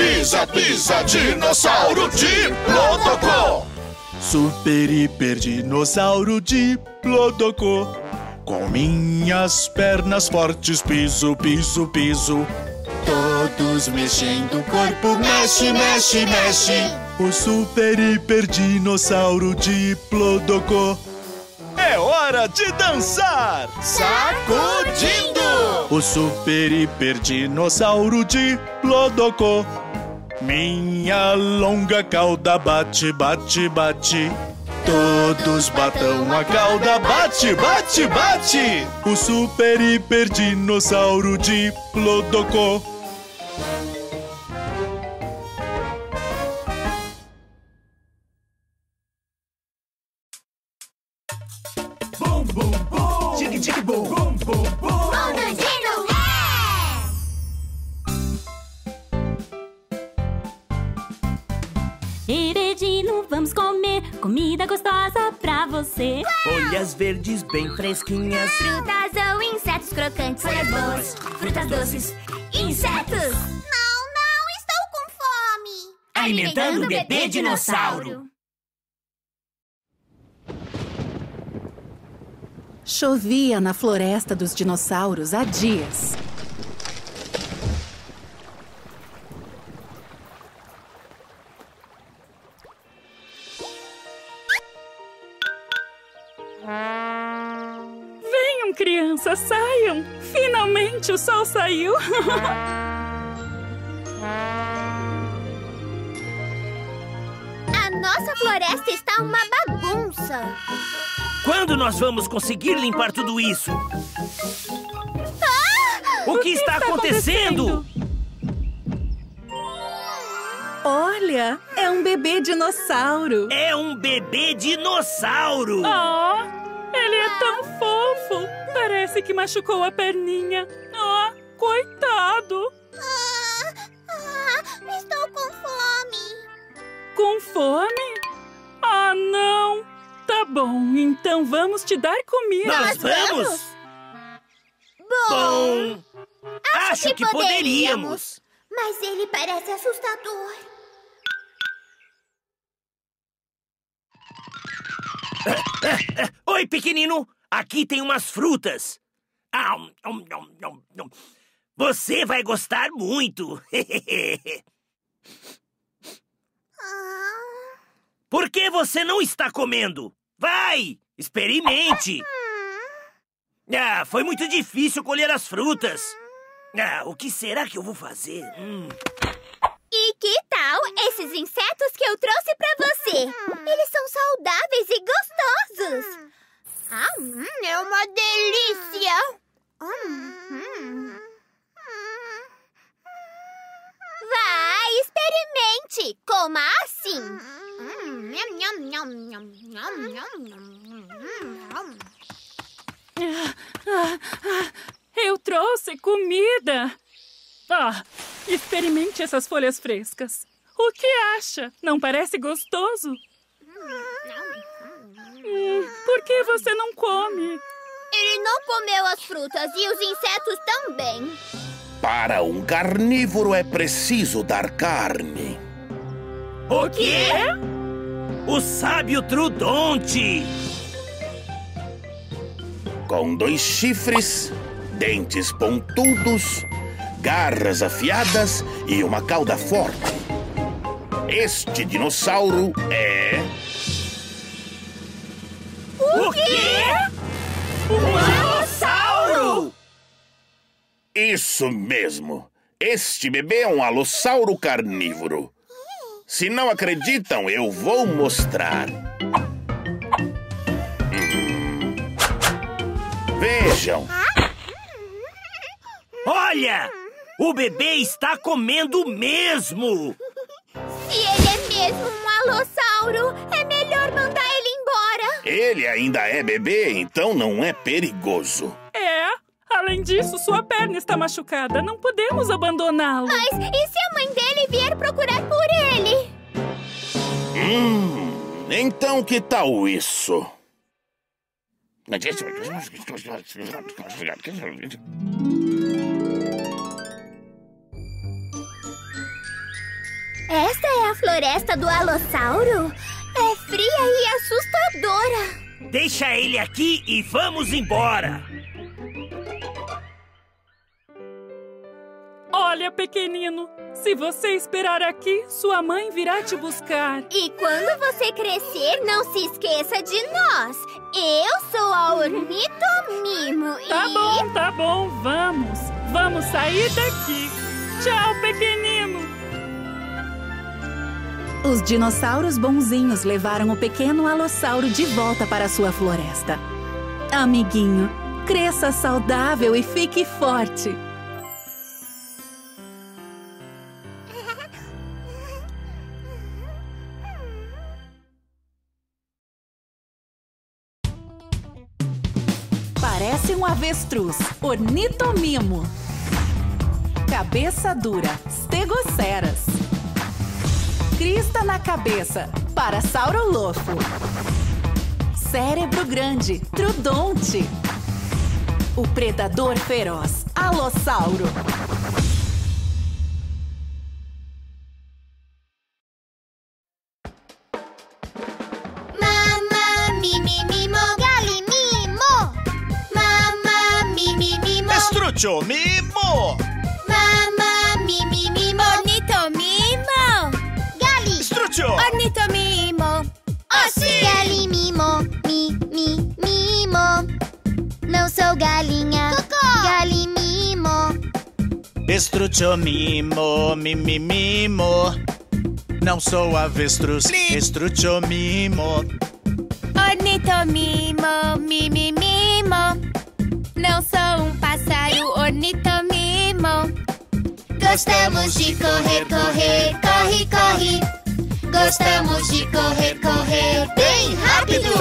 Pisa, pisa, dinossauro, Diplodoco! Super, hiper, dinossauro, Diplodoco. Com minhas pernas fortes, piso, piso, piso. Todos mexendo o corpo, mexe, mexe, mexe. O super, hiper, dinossauro, Diplodoco. É hora de dançar! Sacudindo! O super, hiper, dinossauro, Diplodoco. Minha longa cauda bate, bate, bate. Todos batam a cauda, bate, bate, bate. O super hiper dinossauro Diplodoco. Bum, bum, bum. Tic, tic, bum, bum, bum, bum. Heredino, vamos comer comida gostosa pra você. Uau! Folhas verdes bem fresquinhas, frutas ou insetos crocantes. Folhas boas, frutas doces, insetos. Não, não, estou com fome. Alimentando o bebê dinossauro. Chovia na floresta dos dinossauros há dias. Venham, crianças, saiam! Finalmente o sol saiu! A nossa floresta está uma bagunça! Quando nós vamos conseguir limpar tudo isso? Ah! O, que o que está, está acontecendo? acontecendo? Olha, é um bebê dinossauro! É um bebê dinossauro! Oh, ele é tão fofo! Parece que machucou a perninha. Oh, coitado! Ah, ah, estou com fome! Com fome? Ah, não! Tá bom, então vamos te dar comida. Nós vamos? Bom, acho, acho que, que poderíamos. poderíamos. Mas ele parece assustador. Oi, pequenino. Aqui tem umas frutas. Você vai gostar muito. Por que você não está comendo? Vai! Experimente! Ah, foi muito difícil colher as frutas. Ah, o que será que eu vou fazer? Hum. E que tal esses insetos que eu trouxe pra você? Eles são saudáveis e gostosos. Ah, hum, é uma delícia! Hum. Vai, experimente! Coma assim! Eu trouxe comida! Ah, experimente essas folhas frescas. O que acha? Não parece gostoso? Hum, por que você não come? Ele não comeu as frutas e os insetos também. Para um carnívoro é preciso dar carne. O quê? O sábio Trudonte! Com dois chifres, dentes pontudos, garras afiadas e uma cauda forte. Este dinossauro é... O quê? Um alossauro! Isso mesmo! Este bebê é um alossauro carnívoro. Se não acreditam, eu vou mostrar. Vejam. Olha! O bebê está comendo mesmo! Se ele é mesmo um alossauro, é melhor mandar ele embora. Ele ainda é bebê, então não é perigoso. É. Além disso, sua perna está machucada. Não podemos abandoná-lo. Mas e se a mãe dele vier procurar por ele? Hum, então que tal isso? Esta é a floresta do alossauro? É fria e assustadora. Deixa ele aqui e vamos embora. Olha, pequenino, se você esperar aqui, sua mãe virá te buscar. E quando você crescer, não se esqueça de nós. Eu sou a Ornitomimo e... Tá bom, tá bom, vamos. Vamos sair daqui. Tchau, pequenino. Os dinossauros bonzinhos levaram o pequeno alossauro de volta para sua floresta. Amiguinho, cresça saudável e fique forte. Parece um avestruz, ornitomimo. Cabeça dura, stegoceras. Crista na cabeça, parasaurolofo. Cérebro grande, trudonte. O predador feroz, alossauro. Mamá, mimimimo, galimimo. Ornitomimo! Mamma mimimimo! Ornitomimo! Gali! Struccio! Ornitomimo! Oh, sim! Galimimo! Mi, mi, mimo! Não sou galinha! Cocô! Galimimo! Estrucciomimo! Mimimimo! Não sou avestruz! Estrucciomimo! Ornitomimo! Mimimimo! Não sou um pássaro, ornitomimo. Gostamos de correr, correr, corre, corre. Gostamos de correr, correr, bem rápido.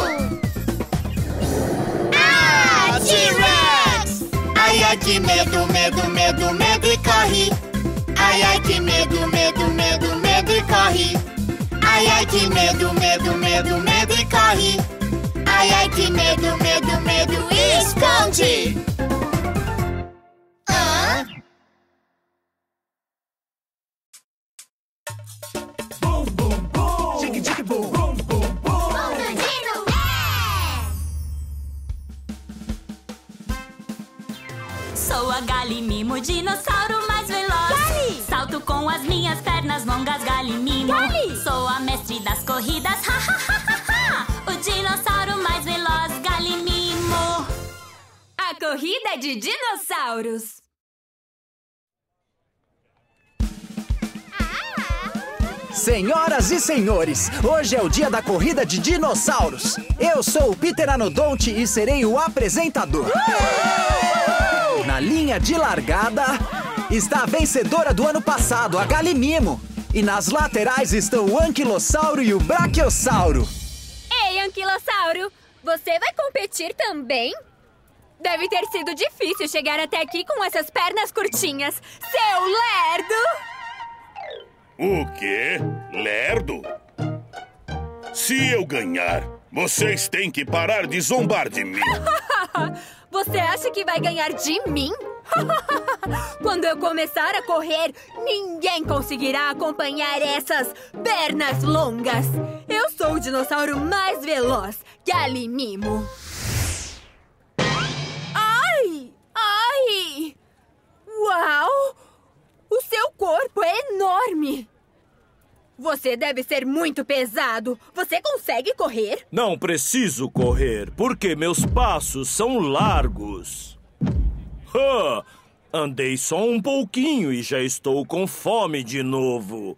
Ah, T-Rex! Ai, ai, que medo, medo, medo, medo e corre. Ai, ai, que medo, medo, medo, medo e corre. Ai, ai, que medo, medo, medo, medo e corre. Ai, ai, que medo, medo, medo, esconde! Hã? Bum, bum, bum! Tique, tique, bum, bum, bum, bum! Bundudino é! Sou a Galimimo, dinossauro mais veloz. Gali! Salto com as minhas pernas longas, Galimimo. Gali! Sou a mestre das corridas, ha, ha, ha, ha, ha! O dinossauro mais veloz, Galimimo. A corrida de dinossauros. Senhoras e senhores, hoje é o dia da corrida de dinossauros. Eu sou o Pteranodonte e serei o apresentador. Uhul! Na linha de largada está a vencedora do ano passado, a Galimimo. E nas laterais estão o Anquilossauro e o Brachiosauro. Ei, Anquilossauro, você vai competir também? Deve ter sido difícil chegar até aqui com essas pernas curtinhas, seu lerdo! O quê? Lerdo? Se eu ganhar, vocês têm que parar de zombar de mim. Você acha que vai ganhar de mim? Quando eu começar a correr, ninguém conseguirá acompanhar essas pernas longas. Eu sou o dinossauro mais veloz, Galimimo. Ai! Ai! Uau! O seu corpo é enorme! Você deve ser muito pesado. Você consegue correr? Não preciso correr, porque meus passos são largos. Ah, andei só um pouquinho e já estou com fome de novo.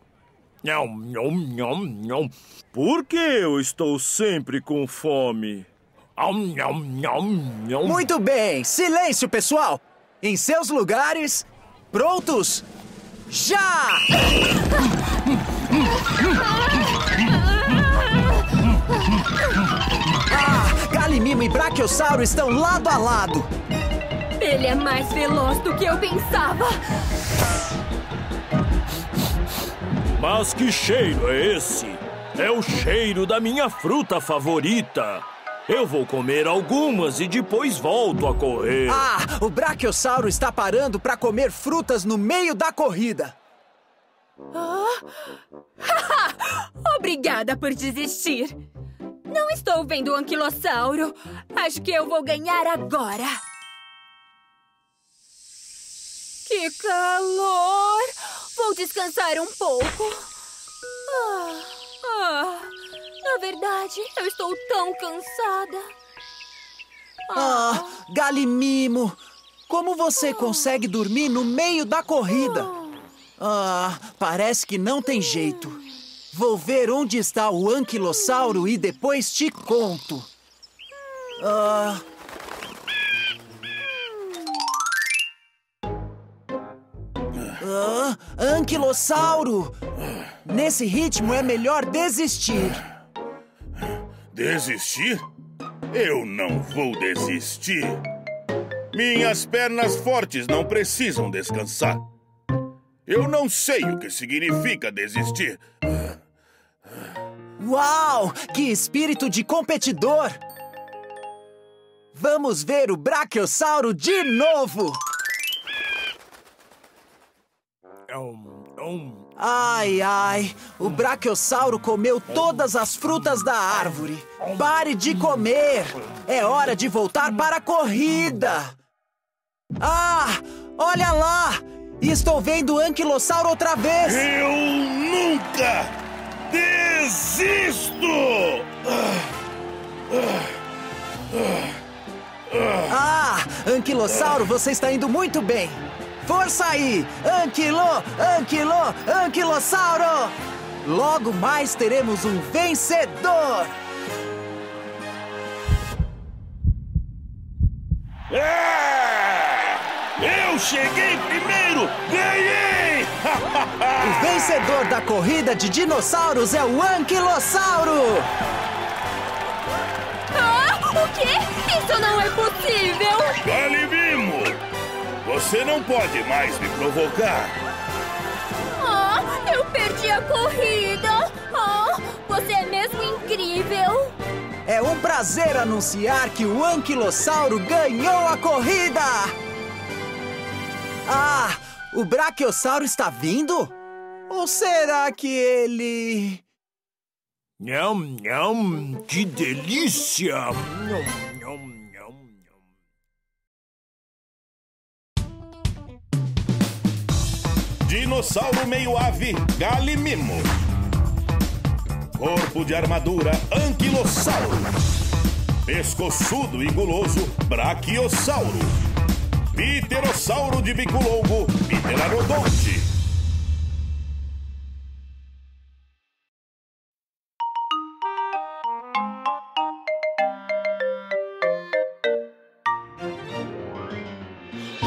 Nham, nham, nham, nham. Por que eu estou sempre com fome? Nham, nham, nham, nham. Muito bem, silêncio pessoal. Em seus lugares, prontos, já! Ah, Galimimo e Brachiosauro estão lado a lado. Ele é mais veloz do que eu pensava. Mas que cheiro é esse? É o cheiro da minha fruta favorita. Eu vou comer algumas e depois volto a correr. Ah, o Brachiosauro está parando para comer frutas no meio da corrida. Oh? Obrigada por desistir. Não estou vendo o Anquilossauro. Acho que eu vou ganhar agora. Que calor! Vou descansar um pouco. Ah, ah, na verdade, eu estou tão cansada. Ah, ah Galimimo! Como você ah. consegue dormir no meio da corrida? Ah, parece que não tem jeito. Vou ver onde está o Anquilossauro e depois te conto. Ah... Ah, Anquilossauro! Nesse ritmo é melhor desistir. Desistir? Eu não vou desistir. Minhas pernas fortes não precisam descansar. Eu não sei o que significa desistir. Uau! Que espírito de competidor! Vamos ver o Brachiosauro de novo! Ai, ai, o Brachiosauro comeu todas as frutas da árvore. Pare de comer! É hora de voltar para a corrida! Ah, olha lá! Estou vendo o anquilossauro outra vez! Eu nunca desisto! Ah, anquilossauro, você está indo muito bem! Força aí! Anquilo, anquilo, anquilossauro! Logo mais teremos um vencedor! É! Eu cheguei primeiro! Ganhei! O vencedor da corrida de dinossauros é o anquilossauro! Ah, o quê? Isso não é possível! Galimimo! Você não pode mais me provocar! Oh, eu perdi a corrida! Oh, você é mesmo incrível! É um prazer anunciar que o anquilossauro ganhou a corrida! Ah, o brachiosauro está vindo? Ou será que ele... Nham, nham, que delícia! Nham, nham. Dinossauro meio ave, Galimimo. Corpo de armadura, anquilossauro. Pescoçudo e guloso, brachiosauro. Pterossauro de bico longo, pteranodonte.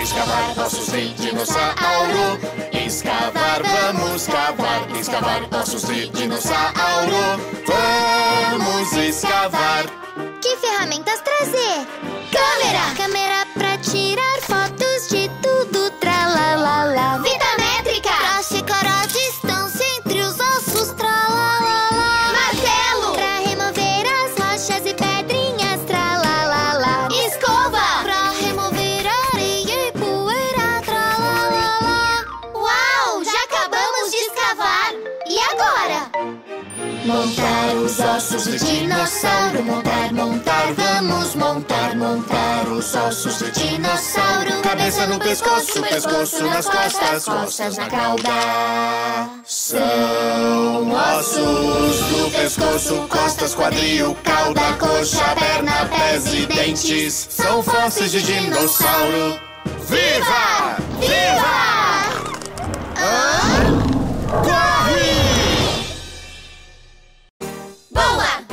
Escavar ossos de dinossauro, escavar, vamos cavar. Escavar ossos de dinossauro, vamos escavar. Que ferramentas trazer? Câmera! Câmera pra tirar fotos de tudo, tralalala. Vida métrica! Pra checar a distância entre os ossos, tralalala. Martelo! Pra remover as rochas e pedrinhas, tralalala. Escova! Pra remover areia e poeira, tralalala. Uau! Já acabamos de escavar! E agora? Montar os ossos de dinossauro. Montar, montar, vamos montar. Montar os ossos de dinossauro. Cabeça no pescoço, pescoço nas costas, costas na cauda. São ossos do pescoço, costas, quadril, cauda, coxa, perna, pés e dentes. São fósseis de dinossauro. Viva! Viva! Ah? Boa!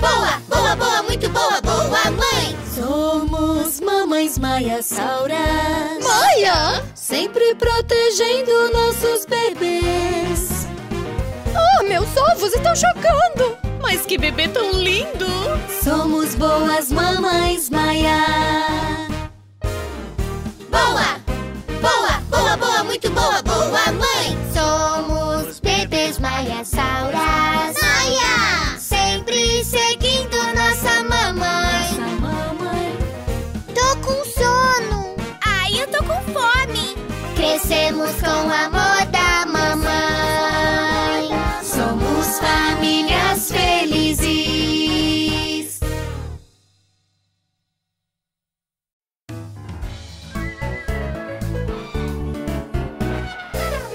Boa, boa, boa, muito boa, boa, mãe! Somos mamães maiasauras. Maia! Sempre protegendo nossos bebês. Oh, meus ovos estão chocando! Mas que bebê tão lindo! Somos boas mamães maia. Boa! Boa, boa, boa, muito boa, boa, mãe! Somos bebês maiasauras. Maia! Sempre seguindo nossa mamãe. Nossa mamãe. Tô com sono. Ai, eu tô com fome. Crescemos com o amor da mamãe. Somos famílias felizes.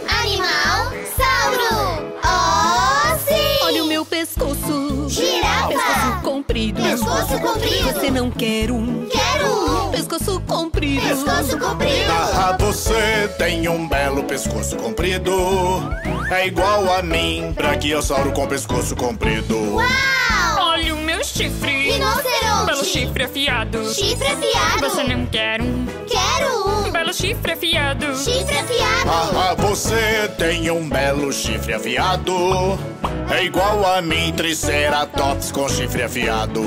Animal sauro. Oh, sim. Olha o meu pescoço. Girafa! Pescoço comprido. Pescoço comprido. Você não quer um? Quero um. Pescoço comprido. Pescoço comprido. Ah, você tem um belo pescoço comprido. É igual a mim. Brachiosauro com pescoço comprido. Uau! Olha o meu chifre. Rinoceronte. Belo chifre afiado. Chifre afiado. Você não quer um? Quero um. Belo chifre afiado. Chifre afiado. Ah, você tem um belo chifre afiado. É igual a mim, Triceratops com chifre afiado.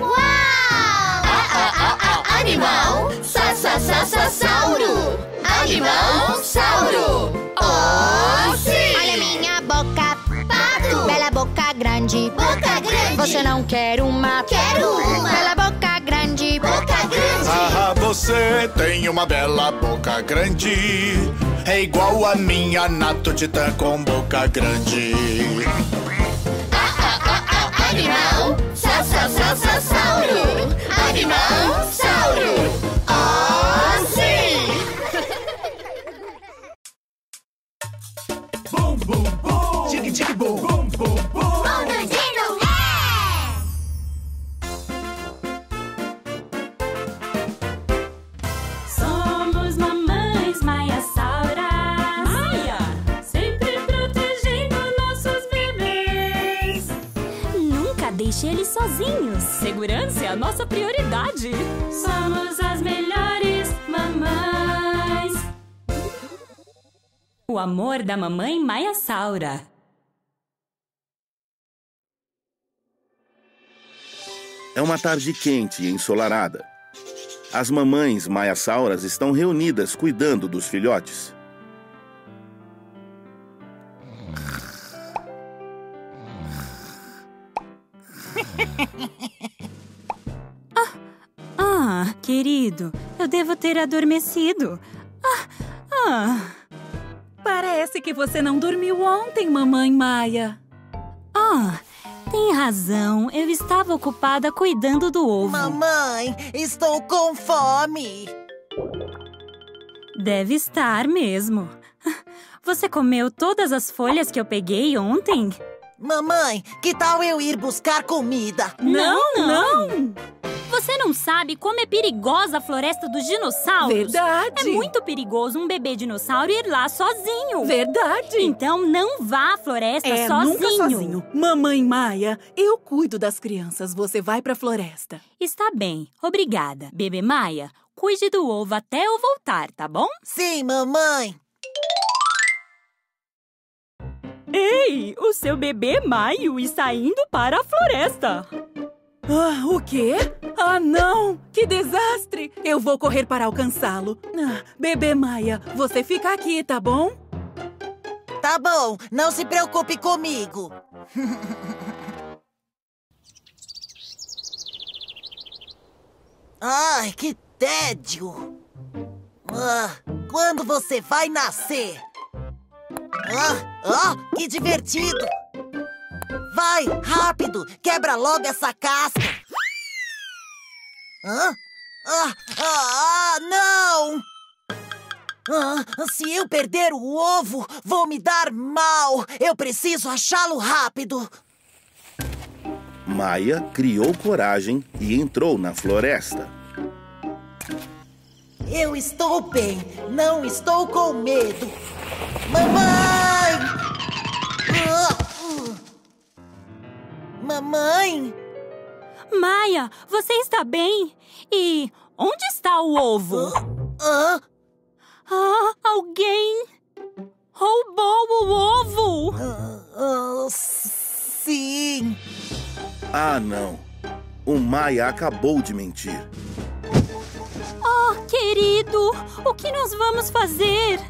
Uau! Ah, ah, ah, ah, animal, sa, sa, sa, sa, sauro. Animal, sauro. Oh, sim! Olha minha boca, pato. Bela boca grande, boca grande. Você não quer uma? Quero uma. Bela boca grande, boca grande. Ah, você tem uma bela boca grande. É igual a minha nato titã com boca grande. Animal, sa, sa, sa, sa, sauro. Animal, sauro. Oh, sim! segurança é a nossa prioridade. Somos as melhores mamães. O amor da mamãe Maiasaura. É uma tarde quente e ensolarada. As mamães Maiasauras estão reunidas cuidando dos filhotes. ah, ah, querido, eu devo ter adormecido. Ah, ah. Parece que você não dormiu ontem, mamãe Maia. Ah, tem razão. Eu estava ocupada cuidando do ovo. Mamãe, estou com fome. Deve estar mesmo. Você comeu todas as folhas que eu peguei ontem? Mamãe, que tal eu ir buscar comida? Não, não! não. Você não sabe como é perigosa a floresta dos dinossauros? Verdade! É muito perigoso um bebê dinossauro ir lá sozinho. Verdade! Então não vá à floresta é, sozinho. Nunca sozinho. Mamãe Maia, eu cuido das crianças. Você vai pra floresta. Está bem, obrigada. Bebê Maia, cuide do ovo até eu voltar, tá bom? Sim, mamãe! Ei, o seu bebê Maio está indo para a floresta. Ah, o quê? Ah, não! Que desastre! Eu vou correr para alcançá-lo. Ah, bebê Maia, você fica aqui, tá bom? Tá bom, não se preocupe comigo. Ai, que tédio! Ah, quando você vai nascer? Ah, oh, que divertido! Vai, rápido! Quebra logo essa casca! Hã? Ah, ah, ah, não! Ah, se eu perder o ovo, vou me dar mal! Eu preciso achá-lo rápido! Maia criou coragem e entrou na floresta. Eu estou bem, não estou com medo! Mamãe! Uh, uh. Mamãe? Maia, você está bem? E onde está o ovo? Uh, uh. Ah, alguém roubou o ovo! Uh, uh, sim! Ah, não! O Maia acabou de mentir. Oh, querido! O que nós vamos fazer?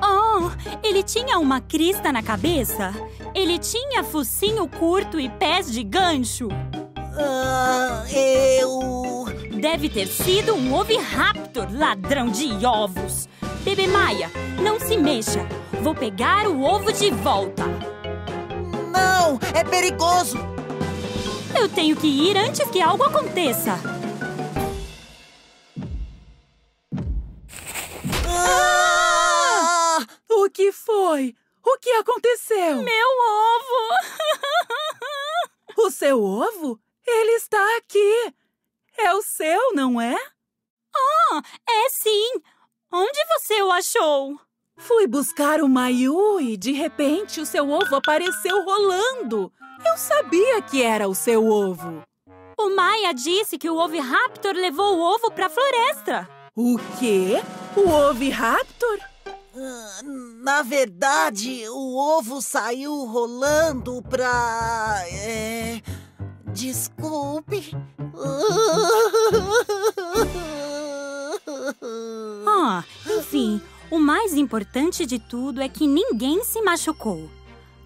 Oh, ele tinha uma crista na cabeça. Ele tinha focinho curto e pés de gancho. Ah, eu... Deve ter sido um Oviraptor, ladrão de ovos. Bebê Maia, não se mexa. Vou pegar o ovo de volta. Não, é perigoso. Eu tenho que ir antes que algo aconteça. Ah! O que foi? O que aconteceu? Meu ovo! O seu ovo? Ele está aqui! É o seu, não é? Ah, é sim! Onde você o achou? Fui buscar o Maiu e, de repente, o seu ovo apareceu rolando. Eu sabia que era o seu ovo. O Maia disse que o Oviraptor levou o ovo para a floresta. O quê? O Oviraptor? Na verdade, o ovo saiu rolando pra... É... Desculpe. Ah, enfim, o mais importante de tudo é que ninguém se machucou.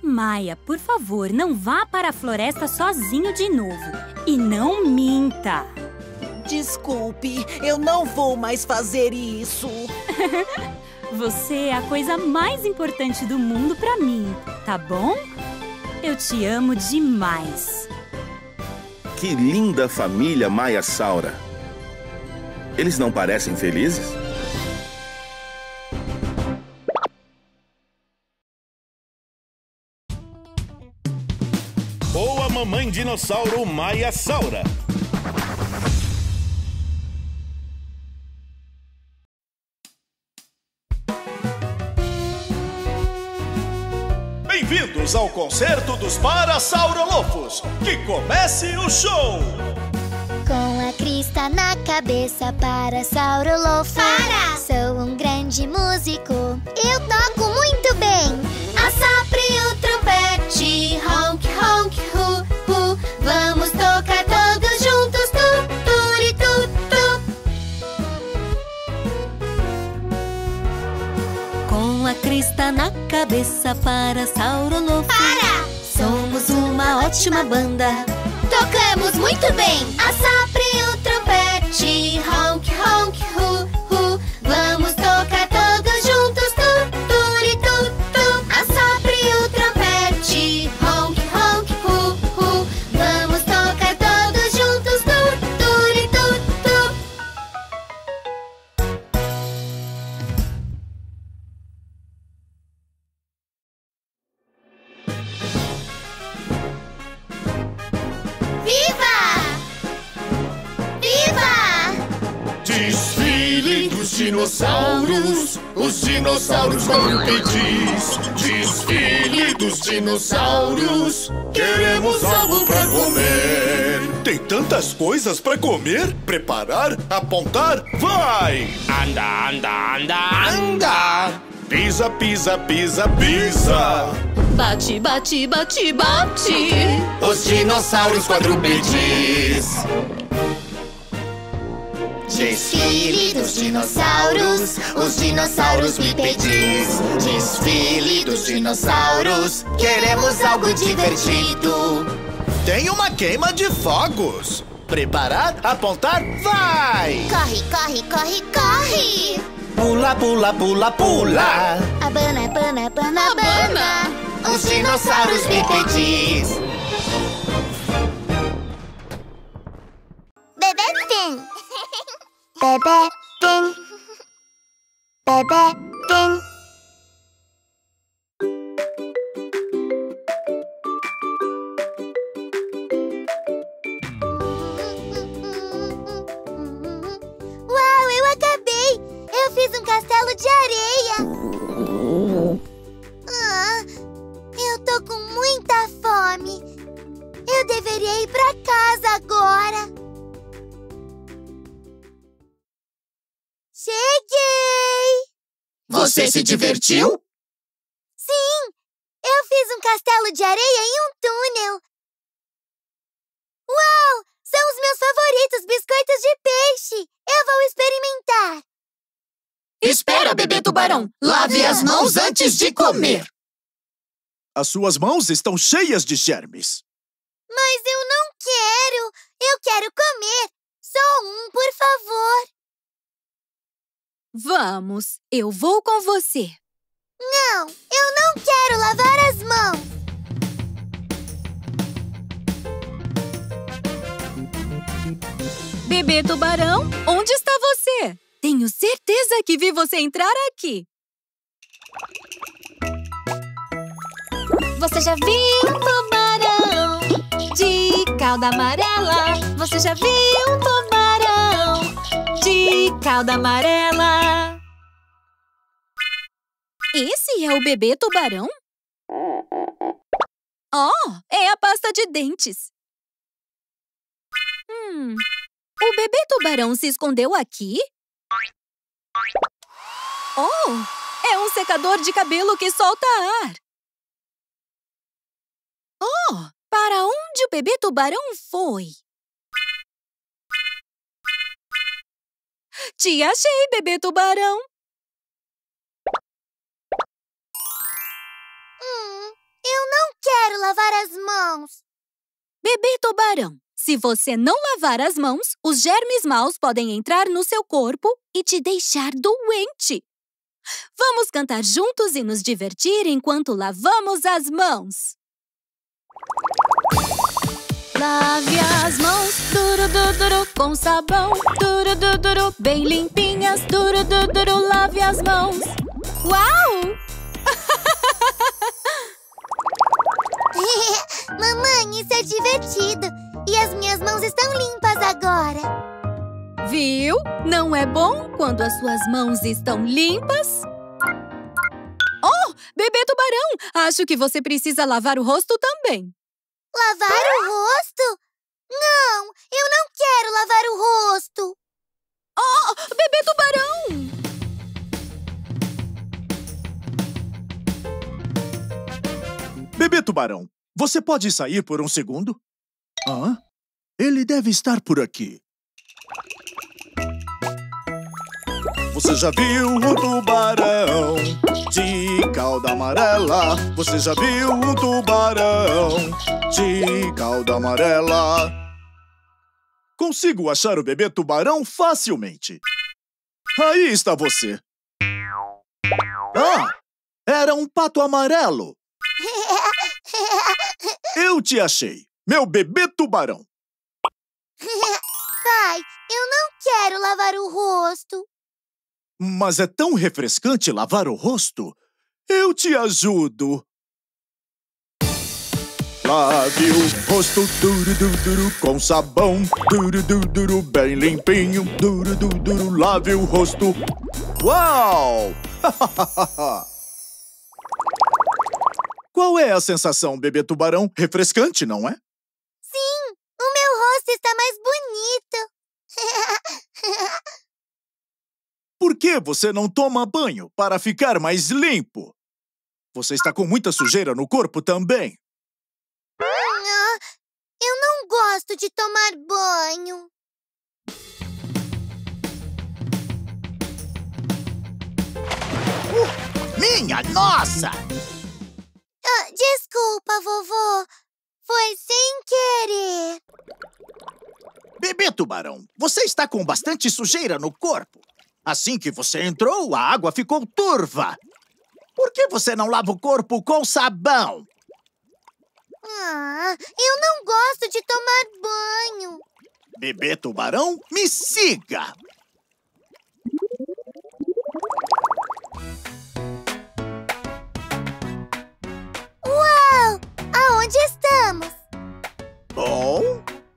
Maia, por favor, não vá para a floresta sozinho de novo. E não minta. Desculpe, eu não vou mais fazer isso. Você é a coisa mais importante do mundo pra mim, tá bom? Eu te amo demais. Que linda família Maiasaura. Eles não parecem felizes? Boa mamãe dinossauro Maiasaura. Bem-vindos ao concerto dos Parasaurolofos. Que comece o show! Com a crista na cabeça, Parasaurolofo. Para! Sou um grande músico. Eu toco muito bem. Assopre o trompete. Honk, honk, hu, hu. Vamos tocar todos juntos. Tu, turi, tu, tu. Com a crista na cabeça, Parasaurolofo. Para! Somos uma ótima banda. Tocamos muito bem. Assopre o trompete. Honk, honk, hu, hu. Vamos tocar todos juntos. Tu, turi, tu, tu. Assopre o trompete. Honk, honk, hu, hu. Vamos tocar todos juntos. Tu, turi, tu, tu. Viva! Dinossauros, os dinossauros vão pedir. Desfile dos dinossauros, queremos algo pra comer. Tem tantas coisas pra comer, preparar, apontar, vai! Anda, anda, anda, anda! Pisa, pisa, pisa, pisa! Bate, bate, bate, bate! Os dinossauros quadrúpedes. Desfile dos dinossauros, os dinossauros bípedes. Desfile dos dinossauros, queremos algo divertido. Tem uma queima de fogos. Preparar, apontar, vai! Corre, corre, corre, corre! Pula, pula, pula, pula! Abana, abana, abana, abana! Os dinossauros bípedes. Bebê tem! Bebê tem, bebê tem. Uau, eu acabei! Eu fiz um castelo de areia. Ah, eu tô com muita fome. Eu deveria ir pra casa agora. Cheguei! Você se divertiu? Sim! Eu fiz um castelo de areia e um túnel. Uau! São os meus favoritos biscoitos de peixe! Eu vou experimentar! Espera, bebê tubarão! Lave as mãos antes de comer! As suas mãos estão cheias de germes. Mas eu não quero! Eu quero comer! Só um, por favor! Vamos, eu vou com você. Não, eu não quero lavar as mãos. Bebê Tubarão, onde está você? Tenho certeza que vi você entrar aqui. Você já viu um tubarão de cauda amarela? Você já viu um tubarão de cauda amarela? Esse é o bebê tubarão? Oh, é a pasta de dentes. Hum, o bebê tubarão se escondeu aqui? Oh, é um secador de cabelo que solta ar. Oh, para onde o bebê tubarão foi? Te achei, bebê tubarão! Hum, eu não quero lavar as mãos! Bebê tubarão, se você não lavar as mãos, os germes maus podem entrar no seu corpo e te deixar doente! Vamos cantar juntos e nos divertir enquanto lavamos as mãos! Lave as mãos, duro, duro, duro, com sabão, duro, duro, duro, bem limpinhas, duro, duro, duro, lave as mãos. Uau! Mamãe, isso é divertido. E as minhas mãos estão limpas agora. Viu? Não é bom quando as suas mãos estão limpas? Oh, bebê Tubarão, acho que você precisa lavar o rosto também. Lavar ah? o rosto? Não, eu não quero lavar o rosto. Oh, Bebê Tubarão! Bebê Tubarão, você pode sair por um segundo? Ah, ele deve estar por aqui. Você já viu um tubarão de cauda amarela? Você já viu um tubarão de cauda amarela? Consigo achar o Bebê Tubarão facilmente. Aí está você. Ah, era um pato amarelo. Eu te achei, meu Bebê Tubarão. Pai, eu não quero lavar o rosto. Mas é tão refrescante lavar o rosto. Eu te ajudo. Lave o rosto duro, duro, duro, com sabão duro, duro, duro, bem limpinho. Duro, duro, duro, lave o rosto. Uau! Qual é a sensação, Bebê Tubarão? Refrescante, não é? Sim, o meu rosto está mais bonito. Por que você não toma banho para ficar mais limpo? Você está com muita sujeira no corpo também. Ah, eu não gosto de tomar banho. Uh, minha nossa! Ah, desculpa, vovô. Foi sem querer. Bebê Tubarão, você está com bastante sujeira no corpo. Assim que você entrou, a água ficou turva. Por que você não lava o corpo com sabão? Ah, eu não gosto de tomar banho. Bebê Tubarão, me siga. Uau! Aonde estamos? Bom,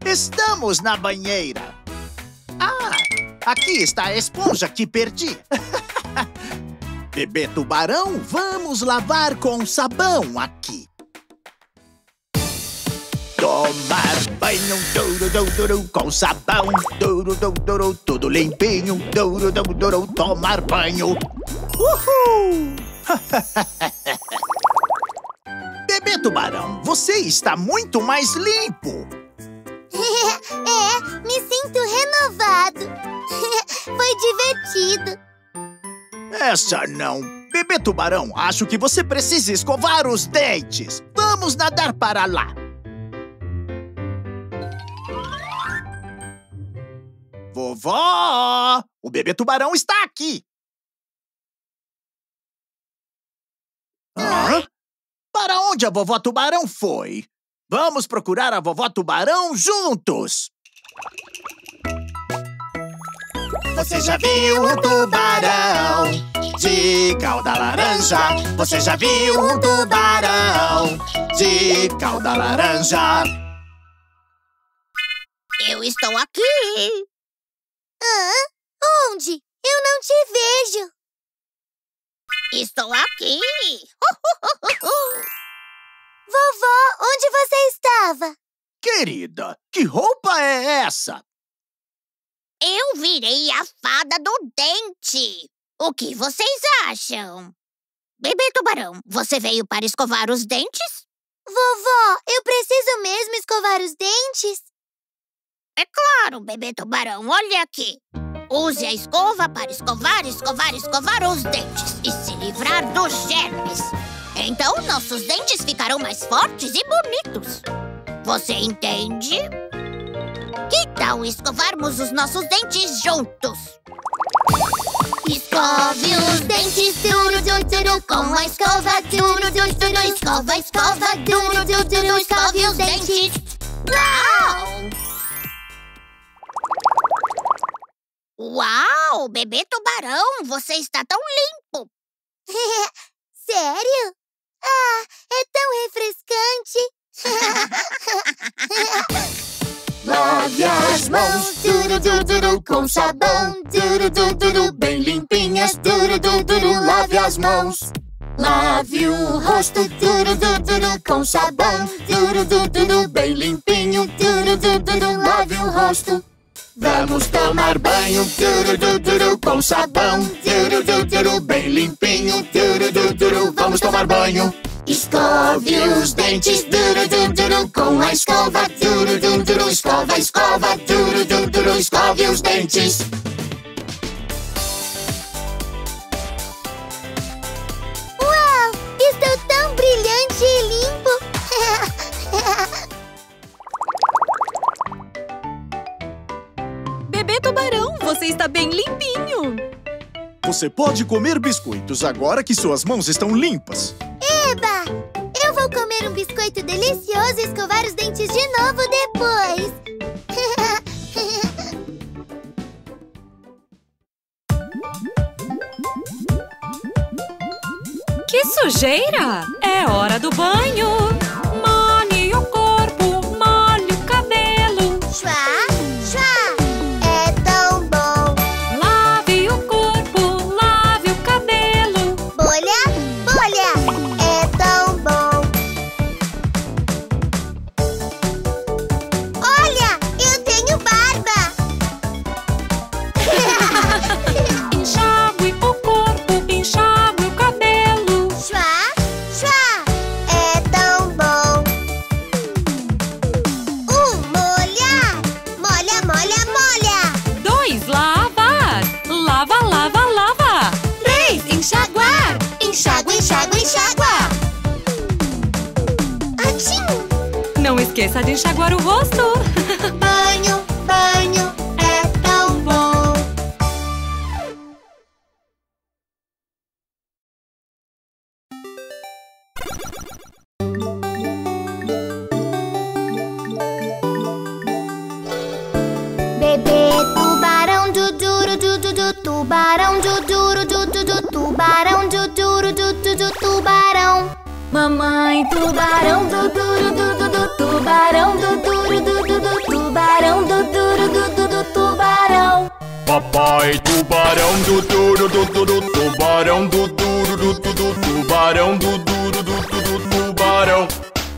estamos na banheira. Ah, aqui está a esponja que perdi. Bebê Tubarão, vamos lavar com sabão aqui. Tomar banho duro, duro, duro, com sabão duro, duro, duro, tudo limpinho. Duro, duro, duro, tomar banho. Uhul! Bebê Tubarão, você está muito mais limpo. É, me sinto renovado. Foi divertido. Essa não. Bebê Tubarão, acho que você precisa escovar os dentes. Vamos nadar para lá. Vovó! O Bebê Tubarão está aqui! Hã? Para onde a vovó Tubarão foi? Vamos procurar a vovó Tubarão juntos! Você já viu um tubarão de cauda laranja? Você já viu um tubarão de cauda laranja? Eu estou aqui! Ah, onde? Eu não te vejo. Estou aqui. Vovó, onde você estava? Querida, que roupa é essa? Eu virei a fada do dente. O que vocês acham? Bebê Tubarão, você veio para escovar os dentes? Vovó, eu preciso mesmo escovar os dentes? É claro, Bebê Tubarão, olha aqui. Use a escova para escovar, escovar, escovar os dentes e se livrar dos germes. Então, nossos dentes ficarão mais fortes e bonitos. Você entende? Que tal escovarmos os nossos dentes juntos? Escove os dentes duro, duro, duro, com a escova duro, duro, duro, escova, escova, duro, duro, duro, escove os dentes. Uau! Uau! Bebê Tubarão, você está tão limpo! Sério? Ah, é tão refrescante! Lave as mãos, duro, duro, duro, com sabão, duro, duro, duro, bem limpinhas, duro, duro, duro, lave as mãos! Lave o rosto, tudo, tudo, tudo, com sabão, tudo, tudo, tudo, bem limpinho, tudo, tudo, tudo, lave o rosto. Vamos tomar banho, tudo, tudo, tudo, com sabão, tudo, tudo, tudo, bem limpinho, tudo, tudo, tudo, vamos tomar banho. Escove os dentes, tudo, tudo, tudo, com a escova, tudo, tudo, tudo, escova, escova, tudo, tudo, tudo, escove os dentes. Estou tão brilhante e limpo! Bebê Tubarão, você está bem limpinho! Você pode comer biscoitos agora que suas mãos estão limpas! Eba! Eu vou comer um biscoito delicioso e escovar os dentes de novo depois! Que sujeira! É hora do banho! Molhe o corpo, molhe o cabelo! Chua, chua! É tão bom! Lave o corpo, lave o cabelo! Bolha, bolha! É tão bom! Olha! Eu tenho barba! Enxague o corpo, enxague! Não esqueça de enxaguar o rosto. Banho, banho, é tão bom. Bebê tubarão, du duro, du du du tubarão, du duro, du du du tubarão, du duro, du du du tubarão. Mamãe tubarão, du duro, du du du tubarão, du duro, du du du tubarão, du duro, du du du tubarão. Papai tubarão, du duro, du du du tubarão, du duro, du du du tubarão, du duro, du du du tubarão.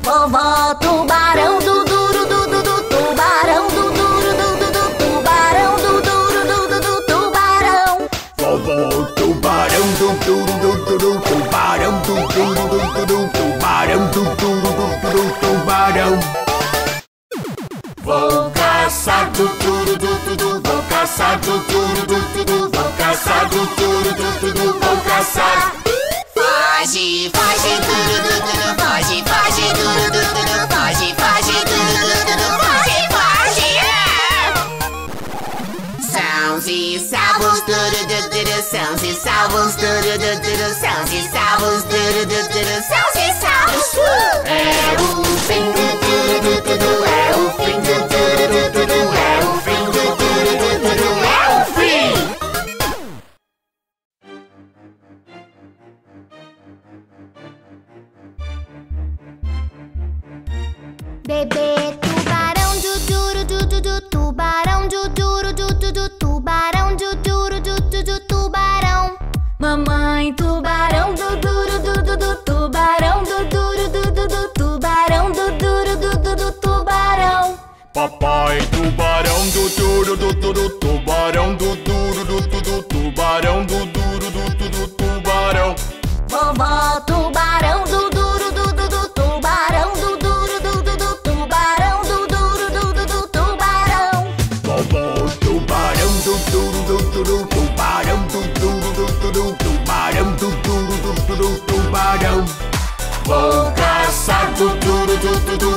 Vovó tubarão, du duro, du du du tubarão, du duro, du du du tubarão, du duro, du du du tubarão. Vovó tubarão, du duro, du du du tubarão, du duro, du du du tubarão, du duro, du du tubarão. Vou caçar do duro, du du du, vou caçar do duro, du du du, vou caçar do duro, du du du, vou caçar. Foge, foge, duro, du du, foge, foge, duro, du du, foge, foge, duro, du du, foge, foge. Sãos e salvos, duro, du du, sãos e salvos, duro, du du, sãos e salvos, duro, du du, sãos e salvos. É o fim do duro, du du, é o fim do duro, du du, é o fim do duro, du du, é o fim. Bebê tubarão, du duro, du du du tubarão, du duro, du du du tubarão, du duro, du du du tubarão. Mamãe tubarão, du duro, du du du tubarão, du duro, du du du tubarão, du duro, du du du tubarão. Papai tubarão, du duro, du du du tubarão, du duro, du du du tubarão, du duro, du du du tubarão. Vovó tubarão, du duro, du du du tubarão, du duro, du du du tubarão, du duro, du du du tubarão. Vovó tubarão, du duro, du du du tubarão, du duro, du du du tubarão, du duro, du du du tubarão. Vou caçar, du duro, du du du